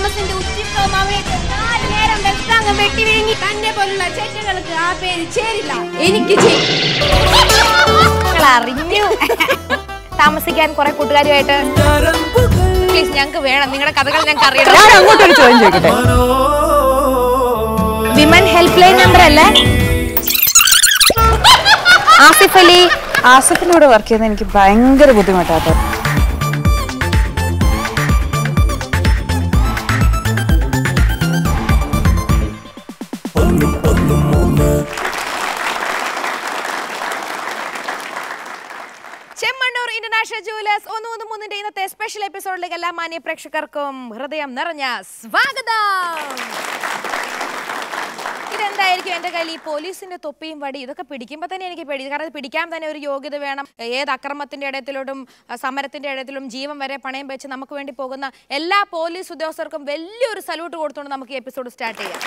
തോമസിന്റെ ഉച്ചിത്വം അവരേക്ക് നാല് നേരം വെട്ടാങ്ങ് വെട്ടി വിഴുങ്ങി തന്നെ പോലുള്ള ചേട്ടകൾക്ക് ആ പേര് ചേരില്ല. എനിക്ക് അറിഞ്ഞു താമസിക്കാൻ കുറെ കൂട്ടുകാരുമായിട്ട്. പ്ലീസ് ഞങ്ങൾക്ക് വേണം നിങ്ങളുടെ കഥകൾ ഞങ്ങൾക്ക് അറിയണം. ഞാൻ അങ്ങോട്ടൊരു ചോദ്യം ചോദിക്കട്ടെ, വിമൻ ഹെൽപ്പ് ലൈൻ നമ്പർ അല്ലേ? ആസിഫ് അലി, ആസിഫിനോട് വർക്ക് ചെയ്യുന്നത് എനിക്ക് ഭയങ്കര ബുദ്ധിമുട്ടാണ്. ഇന്നത്തെ സ്പെഷ്യൽ എപ്പിസോഡിലേക്ക് എല്ലാ മാന്യ പ്രേക്ഷകർക്കും ഹൃദയം നിറഞ്ഞ സ്വാഗതം. ഇതെന്തായിരിക്കും എൻ്റെ കയ്യിൽ ഈ പോലീസിന്റെ തൊപ്പിയും വടി, ഇതൊക്കെ പിടിക്കുമ്പോൾ തന്നെ എനിക്ക് പേടി. കാരണം പിടിക്കാൻ തന്നെ ഒരു യോഗ്യത വേണം. ഏത് അക്രമത്തിന്റെ ഇടയത്തിലോട്ടും സമരത്തിന്റെ ഇടയത്തിലും ജീവൻ വരെ പണയം വെച്ച് നമുക്ക് വേണ്ടി പോകുന്ന എല്ലാ പോലീസ് ഉദ്യോഗസ്ഥർക്കും വലിയൊരു സല്യൂട്ട് കൊടുത്തുകൊണ്ട് നമുക്ക് ഈ എപ്പിസോഡ് സ്റ്റാർട്ട് ചെയ്യാം.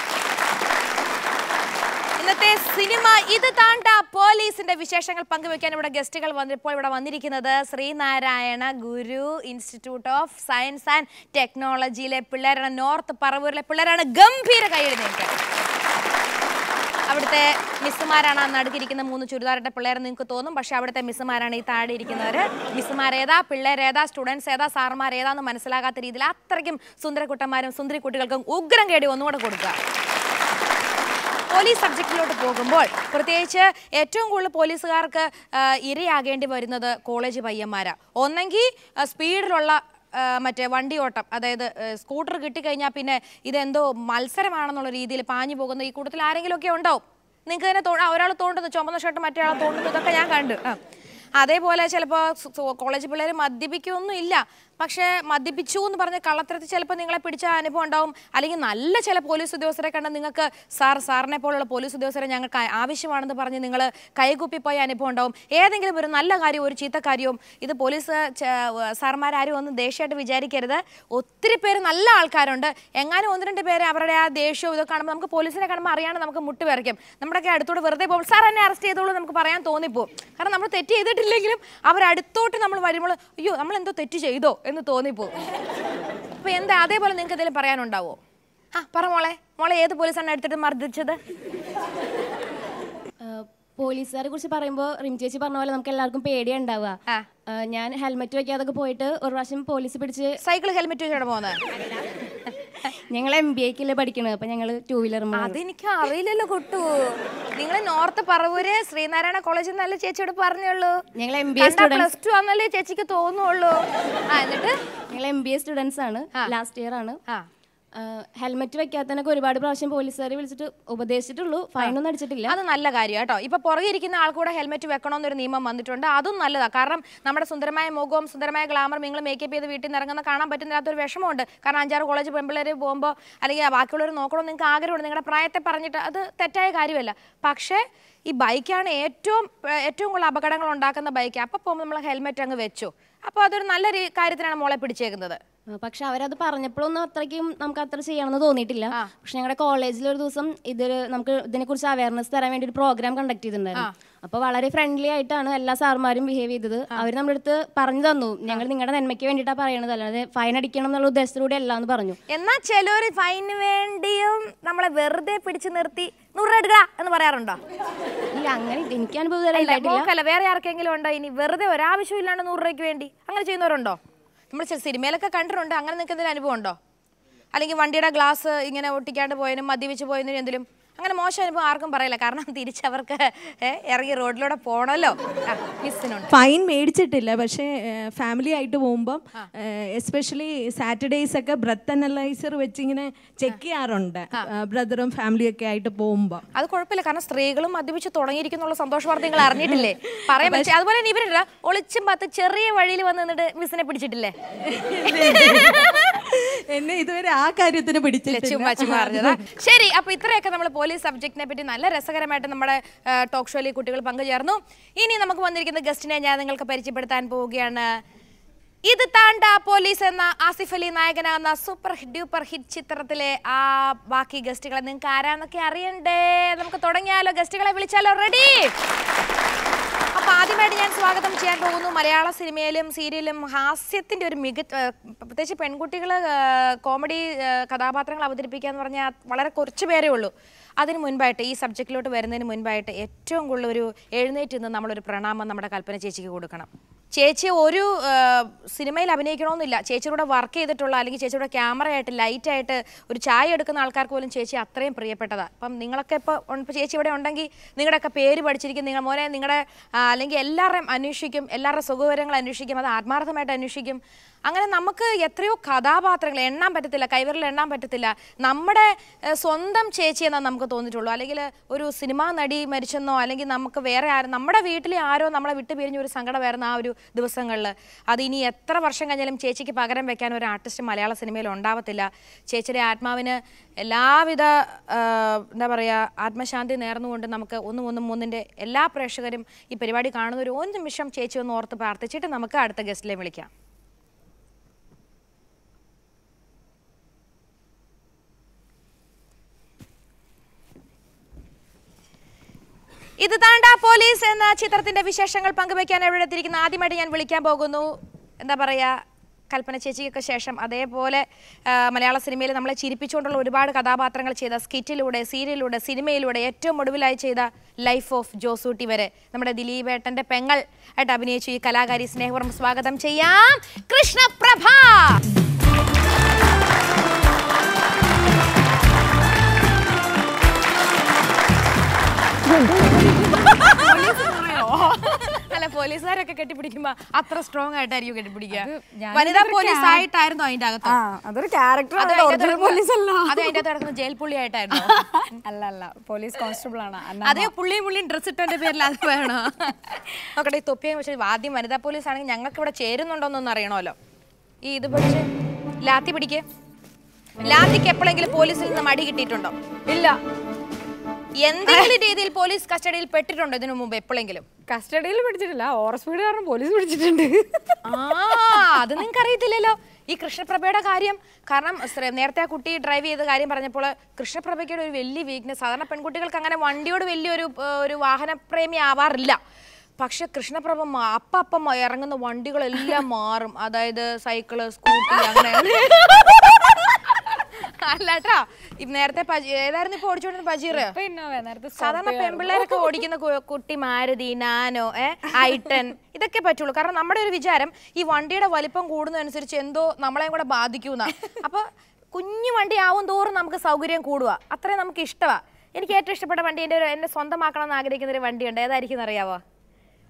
ഇന്നത്തെ സിനിമ ഇത് താണ്ട പോലീസിന്റെ വിശേഷങ്ങൾ പങ്കുവെക്കാൻ ഇവിടെ ഗസ്റ്റുകൾ വന്നപ്പോൾ ഇവിടെ വന്നിരിക്കുന്നത് Sreenarayana Guru institute of science and ടെക്നോളജിയിലെ പിള്ളേരാണ്. നോർത്ത് പറവൂരിലെ പിള്ളേരാണ്. ഗംഭീര കൈയെഴുന്നേൽക്കുക. അവിടുത്തെ മിസ്സുമാരാണ് ആ നടുക്കിരിക്കുന്ന മൂന്ന് ചുരിദാറിന്റെ പിള്ളേർ നിങ്ങൾക്ക് തോന്നും, പക്ഷെ അവിടുത്തെ മിസ്സുമാരാണ് ഈ താഴെ ഇരിക്കുന്നവർ. മിസ്സുമാരേതാ, പിള്ളേരേതാ, സ്റ്റുഡൻസ് ഏതാ, സാർമാർ ഏതാന്ന് മനസ്സിലാകാത്ത രീതിയിൽ അത്രയ്ക്കും സുന്ദരക്കുട്ടന്മാരും സുന്ദരി കുട്ടികൾക്കും ഉഗ്രം കേടി ഒന്നുകൂടെ കൊടുക്കുക. പോലീസ് സബ്ജക്റ്റിലോട്ട് പോകുമ്പോൾ പ്രത്യേകിച്ച് ഏറ്റവും കൂടുതൽ പോലീസുകാർക്ക് ഇരയാകേണ്ടി വരുന്നത് കോളേജ് പയ്യന്മാരാണ്. ഒന്നെങ്കിൽ സ്പീഡിലുള്ള മറ്റേ വണ്ടി ഓട്ടം, അതായത് സ്കൂട്ടർ കിട്ടിക്കഴിഞ്ഞാൽ പിന്നെ ഇതെന്തോ മത്സരമാണെന്നുള്ള രീതിയിൽ പാഞ്ഞു പോകുന്ന ഈ കൂട്ടത്തിൽ ആരെങ്കിലുമൊക്കെ ഉണ്ടാവും. നിങ്ങൾക്ക് തന്നെ ഒരാൾ തോണ്ടുന്നു, ചുമന്ന ഷർട്ട് മറ്റേ ആൾ തോണ്ടുന്നു, ഇതൊക്കെ ഞാൻ കണ്ടു. അതേപോലെ ചിലപ്പോൾ കോളേജ് പിള്ളേർ മദ്യപിക്കൊന്നും ഇല്ല, പക്ഷേ മദ്യപിച്ചു എന്ന് പറഞ്ഞ കള്ളത്തരത്തിൽ ചിലപ്പോൾ നിങ്ങളെ പിടിച്ച അനുഭവം ഉണ്ടാവും. അല്ലെങ്കിൽ നല്ല ചില പോലീസ് ഉദ്യോഗസ്ഥരെ കണ്ടാൽ നിങ്ങൾക്ക് സാറിനെ പോലുള്ള പോലീസ് ഉദ്യോഗസ്ഥരെ ഞങ്ങൾക്ക് ആവശ്യമാണെന്ന് പറഞ്ഞ് നിങ്ങൾ കൈകുപ്പിപ്പോയ അനുഭവം ഉണ്ടാവും. ഏതെങ്കിലും ഒരു നല്ല കാര്യവും ഒരു ചീത്ത കാര്യവും, ഇത് പോലീസ് സാർമാരും ഒന്നും ദേഷ്യമായിട്ട് വിചാരിക്കരുത്. ഒത്തിരി പേര് നല്ല ആൾക്കാരുണ്ട്. എങ്ങാനും ഒന്ന് രണ്ട് പേര് അവരുടെ ആ ദേഷ്യവും ഇതൊക്കെ കാണുമ്പോൾ നമുക്ക് പോലീസിനെ കാണുമ്പോൾ അറിയാണ്ട് നമുക്ക് മുട്ട് വിറയ്ക്കും. നമ്മുടെയൊക്കെ അടുത്തോട് വെറുതെ പോകും സാർ എന്നെ അറസ്റ്റ് ചെയ്തോളൂ നമുക്ക് പറയാൻ തോന്നിപ്പോവും. കാരണം നമ്മൾ തെറ്റ് ചെയ്തിട്ടില്ലെങ്കിലും അവരടുത്തോട്ട് നമ്മൾ വരുമ്പോൾ അയ്യോ നമ്മൾ എന്തോ തെറ്റ് ചെയ്തോ എന്ന് തോന്നിപ്പോകും. അപ്പൊ എന്താ അതേപോലെ നിങ്ങൾക്ക് എന്തെങ്കിലും പറയാനുണ്ടാവോ? ആ പറ മോളെ. മോളെ ഏത് പോലീസാണ് എടുത്തിട്ട് മർദ്ദിച്ചത്? പോലീസുകാരെ കുറിച്ച് പറയുമ്പോൾ റിം ചേച്ചി പറഞ്ഞ പോലെ നമുക്ക് എല്ലാവർക്കും പേടിയാ ഉണ്ടാവുക. ഞാൻ ഹെൽമെറ്റ് വെക്കാതൊക്കെ പോയിട്ട് ഒരു പ്രാവശ്യം പോലീസ് പിടിച്ച്. സൈക്കിൾ ഹെൽമെറ്റ് വെച്ചാണ് പോകുന്നത്? ഞങ്ങൾ MBA പഠിക്കണത്, അപ്പൊ ഞങ്ങള് 2-wheeler. അതെനിക്ക് അറിയില്ലല്ലോ കുട്ടു. നിങ്ങൾ നോർത്ത് പറവൂര് ശ്രീനാരായണ കോളേജിൽ നിന്നല്ലേ ചേച്ചിയോട് പറഞ്ഞുള്ളൂ? ഞങ്ങൾ MBA പ്ലസ് 2 ആണെന്നല്ലേ ചേച്ചിക്ക് തോന്നുള്ളൂ. എന്നിട്ട് ഞങ്ങൾ MBA സ്റ്റുഡൻസ് ആണ്, ലാസ്റ്റ് ഇയർ ആണ്. ഹെൽമെറ്റ് വെക്കാത്തതിനൊക്കെ ഒരുപാട് പ്രാവശ്യം പോലീസുകാരെ വിളിച്ചിട്ട് ഉപദേശിച്ചിട്ടുള്ളൂ, ഫൈനൊന്നും അടിച്ചിട്ടില്ല. അത് നല്ല കാര്യം കേട്ടോ. ഇപ്പൊ പുറകിരിക്കുന്ന ആൾക്കൂടെ ഹെൽമെറ്റ് വെക്കണമെന്നൊരു നിയമം വന്നിട്ടുണ്ട്, അതും നല്ലതാണ്. കാരണം നമ്മുടെ സുന്ദരമായ മുഖവും സുന്ദരമായ ഗ്ലാമറും നിങ്ങൾ മേക്കപ്പ് ചെയ്ത് വീട്ടിൽ നിന്ന് ഇറങ്ങുന്ന കാണാൻ പറ്റുന്നതിനകത്തൊരു വിഷമമുണ്ട്. കാരണം 5-6 കോളേജ് പെൺപിള്ളേർ പോകുമ്പോൾ അല്ലെങ്കിൽ ബാക്കിയുള്ളവർ നോക്കണമെന്ന് നിങ്ങൾക്ക് ആഗ്രഹമുണ്ട്. നിങ്ങളുടെ പ്രായത്തെ പറഞ്ഞിട്ട് അത് തെറ്റായ കാര്യമല്ല. പക്ഷേ ഈ ബൈക്കാണ് ഏറ്റവും കൂടുതൽ അപകടങ്ങൾ ഉണ്ടാക്കുന്ന ബൈക്ക്. അപ്പോൾ പോകുമ്പോൾ നമ്മൾ ഹെൽമെറ്റ് അങ്ങ് വെച്ചു. അപ്പോൾ അതൊരു നല്ല കാര്യത്തിനാണ് മോളെ പിടിച്ചേക്കുന്നത്. പക്ഷെ അവരത് പറഞ്ഞപ്പോഴൊന്നും അത്രയ്ക്കും നമുക്ക് അത്ര ചെയ്യണമെന്ന് തോന്നിയിട്ടില്ല. പക്ഷെ ഞങ്ങളുടെ കോളേജിൽ ഒരു ദിവസം നമുക്ക് ഇതിനെക്കുറിച്ച് അവയർനെസ് തരാൻ വേണ്ടി ഒരു പ്രോഗ്രാം കണ്ടക്ട് ചെയ്തിട്ടുണ്ടായിരുന്നു. അപ്പോൾ വളരെ ഫ്രണ്ട്ലി ആയിട്ടാണ് എല്ലാ സാർമാരും ബിഹേവ് ചെയ്തത്. അവർ നമ്മുടെ അടുത്ത് പറഞ്ഞു തന്നു, ഞങ്ങൾ നിങ്ങളുടെ നന്മയ്ക്ക് വേണ്ടിയിട്ടാണ് പറയണത്, അല്ലാതെ ഫൈൻ അടിക്കണം എന്നുള്ള ഉദ്ദേശത്തിലൂടെ അല്ല എന്ന് പറഞ്ഞു. എന്നാൽ ചിലർ ഫൈന് വേണ്ടിയും നമ്മളെ വെറുതെ പിടിച്ചു നിർത്തി എന്ന് പറയാറുണ്ടോ? ഇല്ല, അങ്ങനെ എനിക്ക് അനുഭവം വേറെ ആർക്കെങ്കിലും ഉണ്ടോ? ഇനി വെറുതെ ഒരാവശ്യം ഇല്ലാണ്ട് 100 രൂപയ്ക്ക് വേണ്ടി അങ്ങനെ ചെയ്യുന്നവരുണ്ടോ? നമ്മൾ സിനിമയിലൊക്കെ കണ്ടിട്ടുണ്ട്. അങ്ങനെ നിങ്ങൾക്ക് എന്തെങ്കിലും അനുഭവം ഉണ്ടോ? അല്ലെങ്കിൽ വണ്ടിയുടെ ഗ്ലാസ് ഇങ്ങനെ ഒട്ടിക്കാണ്ട് പോയതിനും മദ്യപിച്ച് പോയതിനും എന്തെങ്കിലും അങ്ങനെ മോശം അനുഭവം ആർക്കും പറയില്ല. കാരണം തിരിച്ചവർക്ക് ഇറങ്ങി റോഡിലൂടെ പോകണമല്ലോ. ഫൈൻ മേടിച്ചിട്ടില്ല, പക്ഷേ ഫാമിലി ആയിട്ട് പോകുമ്പം എസ്പെഷ്യലി സാറ്റർഡേയ്സ് ഒക്കെ ബ്രത്ത് അനലൈസർ വെച്ചിങ്ങനെ ചെക്ക് ചെയ്യാറുണ്ട്, ബ്രദറും ഫാമിലിയൊക്കെ ആയിട്ട് പോകുമ്പോൾ. അത് കുഴപ്പമില്ല, കാരണം സ്ത്രീകളും മദ്യപിച്ച് തുടങ്ങിയിരിക്കുന്നുള്ള സന്തോഷ വാർത്ത നിങ്ങൾ അറിഞ്ഞിട്ടില്ലേ? പറയാൻ പറ്റും. അതുപോലെ തന്നെ ഇവരില്ല ഒളിച്ചും പത്ത് ചെറിയ വഴിയിൽ വന്ന് നിന്നിട്ട് മിസ്സിനെ പിടിച്ചിട്ടില്ലേ? എന്നെ ഇതുവരെ ആ കാര്യത്തിന് പിടിച്ചില്ല. ശരി, അപ്പൊ ഇത്രയൊക്കെ നമ്മൾ പോലീസ് സബ്ജക്റ്റിനെ പറ്റി നല്ല രസകരമായിട്ട് നമ്മുടെ ടോക്ക് ഷോയിൽ കുട്ടികൾ പങ്കുചേർന്നു. ഇനി നമുക്ക് വന്നിരിക്കുന്ന ഗസ്റ്റിനെ ഞാൻ നിങ്ങൾക്ക് പരിചയപ്പെടുത്താൻ പോവുകയാണ്. ഇത് താണ്ട പോലീസ് എന്ന ആസിഫ് അലി നായകനാകുന്ന സൂപ്പർ ഡ്യൂപ്പർ ഹിറ്റ് ചിത്രത്തിലെ ആ ബാക്കി ഗസ്റ്റുകളെ നിങ്ങൾക്ക് ആരാന്നൊക്കെ അറിയണ്ടേ? നമുക്ക് തുടങ്ങിയാലോ? ഗസ്റ്റുകളെ വിളിച്ചാലോ? റെഡി? അപ്പൊ ആദ്യമായിട്ട് ഞാൻ സ്വാഗതം ചെയ്യാൻ പോകുന്നു മലയാള സിനിമയിലും സീരിയലും ഹാസ്യത്തിൻ്റെ ഒരു മികച്ച പ്രത്യേകിച്ച് പെൺകുട്ടികൾ കോമഡി കഥാപാത്രങ്ങൾ അവതരിപ്പിക്കുക എന്ന് പറഞ്ഞാൽ വളരെ കുറച്ച് പേരേ ഉള്ളൂ. അതിന് മുൻപായിട്ട് ഈ സബ്ജക്റ്റിലോട്ട് വരുന്നതിന് മുൻപായിട്ട് ഏറ്റവും കൂടുതൽ ഒരു എഴുന്നേറ്റ് നിന്ന് നമ്മളൊരു പ്രണാമം നമ്മുടെ കൽപ്പന ചേച്ചിക്ക് കൊടുക്കണം. ചേച്ചി ഒരു സിനിമയിൽ അഭിനയിക്കണമെന്നില്ല, ചേച്ചിയുടെ വർക്ക് ചെയ്തിട്ടുള്ള അല്ലെങ്കിൽ ചേച്ചിയുടെ ക്യാമറയായിട്ട് ലൈറ്റായിട്ട് ഒരു ചായ എടുക്കുന്ന ആൾക്കാർക്ക് പോലും ചേച്ചി അത്രയും പ്രിയപ്പെട്ടതാണ്. അപ്പം നിങ്ങളൊക്കെ ഇപ്പോൾ ചേച്ചി ഇവിടെ ഉണ്ടെങ്കിൽ നിങ്ങളുടെയൊക്കെ പേര് പഠിച്ചിരിക്കും, നിങ്ങൾ മോനെ നിങ്ങളുടെ അല്ലെങ്കിൽ എല്ലാവരെയും അന്വേഷിക്കും, എല്ലാവരുടെ സുഖവിവരങ്ങൾ അന്വേഷിക്കും, അത് ആത്മാർത്ഥമായിട്ട് അന്വേഷിക്കും. അങ്ങനെ നമുക്ക് എത്രയോ കഥാപാത്രങ്ങൾ എണ്ണാൻ പറ്റത്തില്ല, കൈവരിൽ എണ്ണാൻ പറ്റത്തില്ല. നമ്മുടെ സ്വന്തം ചേച്ചി എന്നാണ് നമുക്ക് തോന്നിയിട്ടുള്ളൂ. അല്ലെങ്കിൽ ഒരു സിനിമാ നടി മരിച്ചെന്നോ അല്ലെങ്കിൽ നമുക്ക് വേറെ ആരും നമ്മുടെ വീട്ടിലെ ആരോ നമ്മളെ വിട്ടു പിരിഞ്ഞ ഒരു സങ്കടമായിരുന്നു ആ ഒരു ദിവസങ്ങളിൽ. അതിനി എത്ര വർഷം കഴിഞ്ഞാലും ചേച്ചിക്ക് പകരം വെക്കാൻ ഒരു ആർട്ടിസ്റ്റ് മലയാള സിനിമയിൽ ഉണ്ടാവത്തില്ല. ചേച്ചിയുടെ ആത്മാവിന് എല്ലാവിധ എന്താ പറയുക ആത്മശാന്തി നേർന്നുകൊണ്ട് നമുക്ക് 1 3 3 എല്ലാ പ്രേക്ഷകരും ഈ പരിപാടി കാണുന്ന ഒരു 1 നിമിഷം ചേച്ചി ഒന്ന് ഓർത്ത് പ്രാർത്ഥിച്ചിട്ട് നമുക്ക് അടുത്ത ഗസ്റ്റിലെ വിളിക്കാം. ഇത് താണ്ട പോലീസ് എന്ന ചിത്രത്തിന്റെ വിശേഷങ്ങൾ പങ്കുവയ്ക്കാൻ എവിടെ എത്തിയിരിക്കുന്ന ആദ്യമായിട്ട് ഞാൻ വിളിക്കാൻ പോകുന്നു എന്താ പറയുക കൽപ്പന ചേച്ചിക്കൊക്കെ ശേഷം അതേപോലെ മലയാള സിനിമയിൽ നമ്മളെ ചിരിപ്പിച്ചുകൊണ്ടുള്ള ഒരുപാട് കഥാപാത്രങ്ങൾ ചെയ്ത സ്കിറ്റിലൂടെ സീരിയലിലൂടെ സിനിമയിലൂടെ ഏറ്റവും ഒടുവിലായി ചെയ്ത ലൈഫ് ഓഫ് ജോസൂട്ടി വരെ നമ്മുടെ ദിലീപേട്ടന്റെ പെങ്ങൾ ആയിട്ട് അഭിനയിച്ചു ഈ കലാകാരി സ്നേഹപൂർവ്വം സ്വാഗതം ചെയ്യാം കൃഷ്ണ പ്രഭ. അല്ല പോലീസുകാരൊക്കെ കെട്ടിപ്പിടിക്കുമ്പോ അത്ര സ്ട്രോങ് ആയിട്ടായിരിക്കും കെട്ടിപ്പിടിക്കുക. വനിതാ പോലീസ് ആയിട്ടായിരുന്നു അതിന്റെ അകത്ത് അതൊരു ക്യാരക്ടർ. അത് അതിന്റെ അകത്ത് നടക്കുന്ന ജയിൽ പുള്ളി ആയിട്ടായിരുന്നു. അല്ല പോലീസ് കോൺസ്റ്റബിൾ ആണ്. അതേ പുള്ളിയും ഡ്രസ് ഇട്ടതിന്റെ പേരിൽ അത് വേണോ നോക്കട്ടെ. ഈ തൊപ്പിയും പക്ഷേ ആദ്യം വനിതാ പോലീസ് ആണെങ്കിൽ ഞങ്ങൾക്ക് ഇവിടെ ചേരുന്നുണ്ടോന്നൊന്നും അറിയണമല്ലോ. ഈ ഇത് പക്ഷേ ലാത്തി പിടിക്ക്. ലാത്തിക്ക് എപ്പോഴെങ്കിലും പോലീസിൽ നിന്ന് മടി കിട്ടിയിട്ടുണ്ടോ? ഇല്ല. എന്തെങ്കിലും രീതിയിൽ പോലീസ് കസ്റ്റഡിയിൽ പെട്ടിട്ടുണ്ടോ ഇതിനു മുമ്പ് എപ്പോഴെങ്കിലും? കസ്റ്റഡിയിൽ പിടിച്ചിട്ടില്ല, ഓവർ സ്പീഡ് കാരണം പോലീസ് പിടിച്ചിട്ടുണ്ട്. അത് നിങ്ങൾക്ക് അറിയത്തില്ലല്ലോ ഈ കൃഷ്ണപ്രഭയുടെ കാര്യം. കാരണം നേരത്തെ ആ കുട്ടി ഡ്രൈവ് ചെയ്ത കാര്യം പറഞ്ഞപ്പോൾ കൃഷ്ണപ്രഭയ്ക്കയുടെ ഒരു വലിയ വീക്ക്നെസ്, സാധാരണ പെൺകുട്ടികൾക്ക് അങ്ങനെ വണ്ടിയോട് വലിയൊരു ഒരു വാഹനപ്രേമി ആവാറില്ല. പക്ഷെ കൃഷ്ണപ്രഭ അപ്പം ഇറങ്ങുന്ന വണ്ടികളെല്ലാം മാറും. അതായത് സൈക്കിള്, സ്കൂട്ടി, അങ്ങനെ അല്ലാട്ടാ നേരത്തെ ഏതായിരുന്നു ഇപ്പൊ ഓടിച്ചോണ്ടിരുന്ന പജീറ്? സാധാരണ പെൺപിള്ളേരൊക്കെ ഓടിക്കുന്ന കുട്ടി മാരുതി, നാനോ, ഐട്ടൻ ഇതൊക്കെ പറ്റുള്ളൂ. കാരണം നമ്മുടെ ഒരു വിചാരം ഈ വണ്ടിയുടെ വലിപ്പം കൂടുന്നതനുസരിച്ച് എന്തോ നമ്മളെയും കൂടെ ബാധിക്കുന്ന. അപ്പൊ കുഞ്ഞു വണ്ടി ആവും തോറും നമുക്ക് സൗകര്യം കൂടുക, അത്രയും നമുക്ക് ഇഷ്ടമാണ്. എനിക്ക് ഏറ്റവും ഇഷ്ടപ്പെട്ട വണ്ടി എന്റെ സ്വന്തമാക്കണം എന്ന് ആഗ്രഹിക്കുന്ന ഒരു വണ്ടിയുണ്ട്. ഏതായിരിക്കും അറിയാവോ?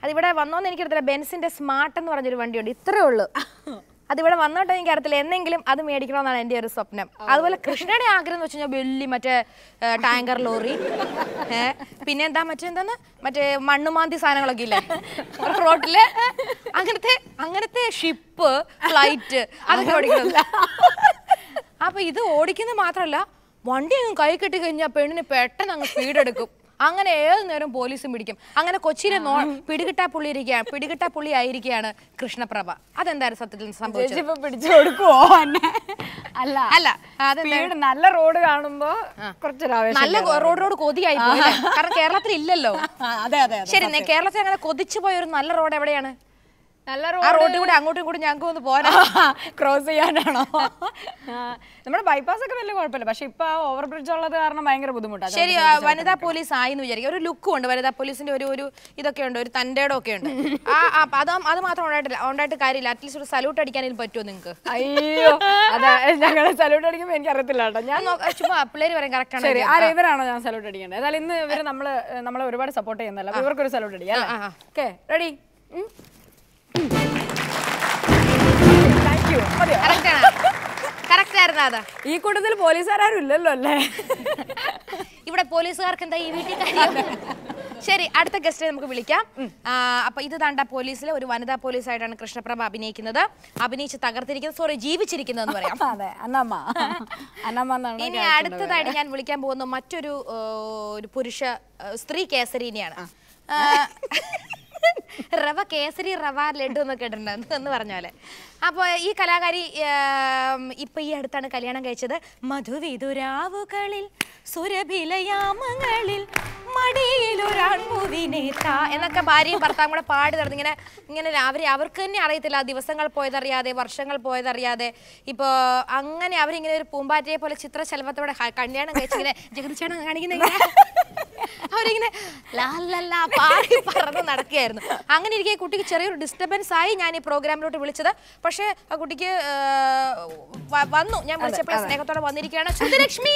അതിവിടെ വന്നോന്ന് എനിക്കറിയത്തില്ല. ബെൻസിന്റെ സ്മാർട്ട് എന്ന് പറഞ്ഞൊരു വണ്ടിയുണ്ട്. ഇത്രയേ ഉള്ളൂ. അതിവിടെ വന്നോട്ടോ എനിക്ക് അറിയത്തില്ല. എന്നെങ്കിലും അത് മേടിക്കണമെന്നാണ് എൻ്റെ ഒരു സ്വപ്നം. അതുപോലെ കൃഷ്ണയുടെ ആഗ്രഹം എന്ന് വെച്ച് കഴിഞ്ഞാൽ വലിയ മറ്റേ ടാങ്കർ ലോറി, പിന്നെ മറ്റേ മണ്ണുമാന്തി സാധനങ്ങളൊക്കെ ഇല്ലേ റോട്ടില്, അങ്ങനത്തെ ഷിപ്പ്, ഫ്ലൈറ്റ് അതൊക്കെ ഓടിക്കണമില്ല. അപ്പൊ ഇത് ഓടിക്കുന്നത് മാത്രമല്ല, വണ്ടി അങ്ങ് കൈ കെട്ടി കഴിഞ്ഞാൽ പെണ്ണിന് പെട്ടെന്ന് അങ്ങ് സ്പീഡെടുക്കും. അങ്ങനെ ഏത് നേരം പോലീസും പിടിക്കും. അങ്ങനെ കൊച്ചിയിലെ പിടികിട്ടാ പുള്ളി ആയിരിക്കുകയാണ് കൃഷ്ണപ്രഭ. അതെന്തായാലും സത്യത്തിൽ സംഭവിച്ചത് പിടിച്ചു കൊടുക്കുവോ? അല്ല അതെന്തായാലും നല്ല റോഡ് കാണുമ്പോ നല്ല റോഡിനോട് കൊതിയായി, കാരണം കേരളത്തിൽ ഇല്ലല്ലോ. ശരി, കേരളത്തിൽ അങ്ങനെ കൊതിച്ചു പോയ ഒരു നല്ല റോഡ് എവിടെയാണ്? നല്ല റോഡിൽ കൂടെ അങ്ങോട്ടും കൂടി ഞങ്ങൾക്ക് ഒന്ന് പോരാ, ക്രോസ് ചെയ്യാനാണോ? നമ്മുടെ ബൈപ്പാസ് ഒക്കെ വലിയ കുഴപ്പമില്ല, പക്ഷെ ഇപ്പൊ ആ ഓവർ ബ്രിഡ്ജ് ഉള്ളത് കാരണം ഭയങ്കര ബുദ്ധിമുട്ടാണ്. ശരി, വനിതാ പോലീസ് ആയിന്ന് വിചാരിക്കും. ഒരു ലുക്കും ഉണ്ട് വനിതാ പോലീസിന്റെ, ഒരു ഇതൊക്കെ ഉണ്ട്, ഒരു തന്റേടം ഒക്കെ ഉണ്ട്. അത് മാത്രം ഉണ്ടായിട്ട് കാര്യമില്ല. അറ്റ്ലീസ്റ്റ് ഒരു സല്യൂട്ട് അടിക്കാനും പറ്റുമോ നിങ്ങൾക്ക്? അയ്യോ, ഞങ്ങളെ സല്യൂട്ട് അടിക്കുമ്പോൾ എനിക്ക് അറിയത്തില്ല കേട്ടോ. ഞാൻ ചുമ്മാ പിള്ളേര് വരാൻ കറക്റ്റ് ആണ്. ഇവരാണോ ഞാൻ സല്യൂട്ട് അടിക്കേണ്ടത്? എന്നാലും ഇന്ന് ഇവര് നമ്മളെ ഒരുപാട് സപ്പോർട്ട് ചെയ്യുന്നതല്ല, അപ്പൊ ഇവർക്കൊരു സല്യൂട്ട് അടിക്കാം. Okay, ready? ഈ കൂട്ടത്തിൽ പോലീസുകാരും ഇല്ലല്ലോ അല്ലേ? ഇവിടെ പോലീസുകാർക്ക് എന്താ ഈ വീട്ടിൽ കാര്യം? ശരി, അടുത്ത ഗസ്റ്റിനെ നമുക്ക് വിളിക്കാം. അപ്പൊ ഇത് താണ്ട പോലീസിലെ ഒരു വനിതാ പോലീസായിട്ടാണ് കൃഷ്ണപ്രഭ അഭിനയിക്കുന്നത്. അഭിനയിച്ച് തകർത്തിരിക്കുന്നത്, സോറി, ജീവിച്ചിരിക്കുന്നതെന്ന് പറയാം. ഇനി അടുത്തതായിട്ട് ഞാൻ വിളിക്കാൻ പോകുന്ന മറ്റൊരു പുരുഷ സ്ത്രീ കേസരീനെയാണ്. റവ കേസരി, റവ ലഡു എന്നൊക്കെ ഇട്ടിട്ടുണ്ട് എന്ന് പറഞ്ഞോലെ. അപ്പോൾ ഈ കലാകാരി ഇപ്പം ഈ അടുത്താണ് കല്യാണം കഴിച്ചത്. മധുവിധുരാവുകളിൽ സുരഭിലയാമങ്ങളിൽ എന്നൊക്കെ ഭാര്യയും ഭർത്താവും കൂടെ പാടി നടന്നിങ്ങനെ ഇങ്ങനെ അവർക്ക് തന്നെ അറിയത്തില്ല ദിവസങ്ങൾ പോയതറിയാതെ വർഷങ്ങൾ പോയതറിയാതെ. ഇപ്പോൾ അങ്ങനെ അവരിങ്ങനെ ഒരു പൂമ്പാറ്റയെ പോലെ ചിത്രശലഭത്തോടെ കല്യാണം കഴിച്ചിങ്ങനെ ജഗതിച്ചാണ് കാണിക്കുന്ന അവരിങ്ങനെ ലാലല്ല പാടി പറന്ന് നടക്കുകയായിരുന്നു. അങ്ങനെ ഇരിക്കെ കുട്ടിക്ക് ചെറിയൊരു ഡിസ്റ്റർബൻസ് ആയി ഞാൻ ഈ പ്രോഗ്രാമിലോട്ട് വിളിച്ചത്. പക്ഷേ ആ കുട്ടിക്ക് വന്നു, ഞാൻ വിളിച്ചപ്പോൾ സ്നേഹത്തോടെ വന്നിരിക്കുകയാണ് സുന്ദരലക്ഷ്മി.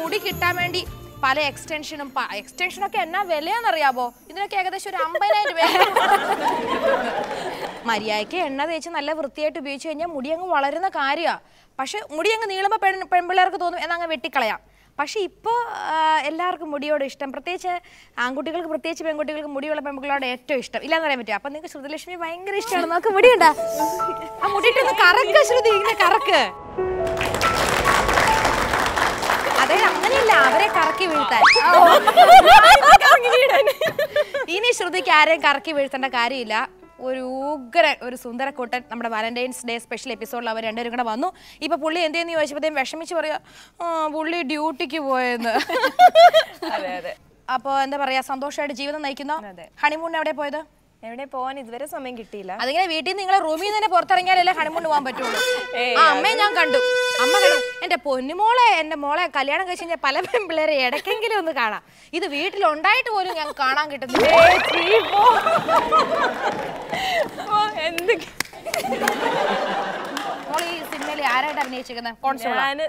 മുടി കിട്ടാൻ വേണ്ടി പല എക്സ്റ്റൻഷനൊക്കെ എന്നാ വിലയാണെന്നറിയാമോ? ഇതിനൊക്കെ ഏകദേശം ഒരു 50,000 രൂപ. മര്യാദയ്ക്ക് എണ്ണ തേച്ച് നല്ല വൃത്തിയായിട്ട് ഉപയോഗിച്ച് കഴിഞ്ഞാൽ മുടിയങ്ങ് വളരുന്ന കാര്യമാണ്. പക്ഷെ മുടിയങ്ങ് നീളുമ്പോൾ പെൺപിള്ളേർക്ക് തോന്നും എന്നങ്ങ് വെട്ടിക്കളയാം. പക്ഷെ ഇപ്പോൾ എല്ലാവർക്കും മുടിയോട് ഇഷ്ടം, പ്രത്യേകിച്ച് ആൺകുട്ടികൾക്ക്, പ്രത്യേകിച്ച് പെൺകുട്ടികൾക്ക് മുടിയുള്ള പെൺകുട്ടികളോട് ഏറ്റവും ഇഷ്ടം ഇല്ലാന്ന് പറയാൻ പറ്റും. അപ്പം നിങ്ങൾക്ക് ശ്രുതിലക്ഷ്മി ഭയങ്കര ഇഷ്ടമാണ്. നമുക്ക് മുടിയുണ്ടോ? ആ മുടിയിട്ടൊന്ന് കറക്ക് ശ്രുതി, ഇങ്ങനെ കറക്ക്. അങ്ങനെയല്ല അവരെ കറക്കി വീഴ്ത്താൻ. ഇനി ശ്രുതിക്ക് ആരെയും കറക്കി വീഴ്ത്തേണ്ട കാര്യമില്ല. ഒരു ഉഗ്രൻ, ഒരു സുന്ദരക്കൂട്ടൻ നമ്മുടെ വാലന്റൈൻസ് ഡേ സ്പെഷ്യൽ എപ്പിസോഡിൽ അവർ രണ്ടുപേരും കൂടെ വന്നു. ഇപ്പൊ പുള്ളി എന്തെന്ന് ചോദിച്ചപ്പോഴത്തേക്കും വിഷമിച്ച് പറയുക പുള്ളി ഡ്യൂട്ടിക്ക് പോയെന്ന്. അപ്പൊ എന്താ പറയാ, സന്തോഷമായിട്ട് ജീവിതം നയിക്കുന്നു. ഹണിമൂൺ എവിടെ പോയത്? എവിടെ പോവാൻ ഇതുവരെ സമയം കിട്ടിയില്ല. അതിങ്ങനെ വീട്ടിൽ നിന്ന് നിങ്ങളെ റൂമിൽ നിന്ന് തന്നെ പുറത്തിറങ്ങിയാലല്ലേ ഹണിമൂൺ പോകാൻ പറ്റുള്ളൂ. ആ അമ്മയെ ഞാൻ കണ്ടു. അമ്മ കണ്ടു എന്റെ പൊന്നുമോളെ, എന്റെ മോളെ കല്യാണം കഴിച്ച് കഴിഞ്ഞാൽ പല പെൺപിള്ളേരെ ഇടയ്ക്കെങ്കിലും ഒന്ന് കാണാം. ഇത് വീട്ടിലുണ്ടായിട്ട് പോലും ഞങ്ങൾ കാണാൻ കിട്ടുന്നില്ല. ഈ സിനിമയിൽ ആരായിട്ട് അഭിനയിച്ചിരിക്കുന്നത്? കോൺസ്റ്റബിളാണ്,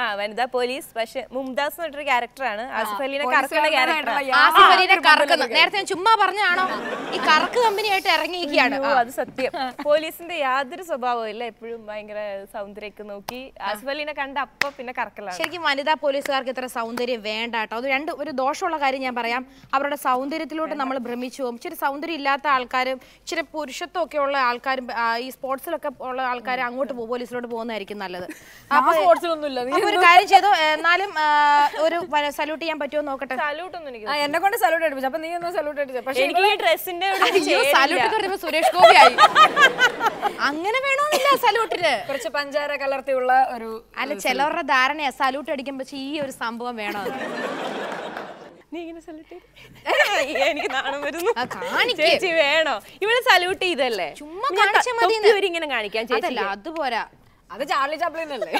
ആ വനിതാ പോലീസ്. പക്ഷെ മുംതാസ് എന്ന് പറഞ്ഞൊരു ക്യാരക്ടറാണ് ആസിഫ് അലിനെ കറക്കുന്ന. നേരത്തെ ഞാൻ ചുമ്മാ പറഞ്ഞാണോ? ഈ കറക്ക് കമ്പനിയായിട്ട് ഇറങ്ങിയിരിക്കുകയാണ്. അത് സത്യം. പോലീസിന്റെ യാതൊരു സ്വഭാവവും ഇല്ല, എപ്പോഴും ഭയങ്കര സൗന്ദര്യമൊക്കെ നോക്കി. ആസിഫ് അലിനെ കണ്ട അപ്പൊ പിന്നെ കറക്കലാണ്. ശരിക്കും വനിതാ പോലീസുകാർക്ക് ഇത്ര സൗന്ദര്യം വേണ്ട കേട്ടോ. അത് രണ്ട് ഒരു ദോഷമുള്ള കാര്യം ഞാൻ പറയാം, അവരുടെ സൗന്ദര്യത്തിലോട്ട് നമ്മൾ ഭ്രമിച്ചു പോകും. ഇച്ചിരി സൗന്ദര്യം ഇല്ലാത്ത ആൾക്കാരും ഇച്ചിരി പുരുഷത്വം ഒക്കെ ഉള്ള ആൾക്കാരും ഈ സ്പോർട്സിലൊക്കെ ഉള്ള ആൾക്കാർ അങ്ങോട്ട് പോലീസിലോട്ട് പോകുന്നതായിരിക്കും നല്ലത്. ഒരു കാര്യം ചെയ്തോ, എന്നാലും ഒരു സല്യൂട്ട് ചെയ്യാൻ പറ്റുമോ നോക്കട്ടെ. എന്നെ കൊണ്ട് സല്യൂട്ട് എടുപ്പിച്ചു. അപ്പൊ നീ ഒന്ന് സല്യൂട്ട് എടുപ്പിച്ചു. സുരേഷ് ഗോപിയായി അങ്ങനെ വേണമെന്നില്ല സല്യൂട്ടിന്. കുറച്ച് പഞ്ചാര കലർത്തിയുള്ള ഒരു അല്ല, ചിലവരുടെ ധാരണയാ സല്യൂട്ട് അടിക്കുമ്പോ ഈ ഒരു സംഭവം വേണോ? നീ ഇങ്ങനെ സല്യൂട്ട് ചെയ്ത് എനിക്ക് നാണം വരുന്നു. ചേച്ചി വേണോ? ഇവിടെ സല്യൂട്ട് ചെയ്തല്ലേ, ചുമ്മാ കാണിച്ചാൽ മതി. ഇവരിങ്ങനെ കാണിക്കാൻ ചേച്ചല്ല, അതുപോരാ. അത് ചാർലി ചാപ്ലിനല്ലേ?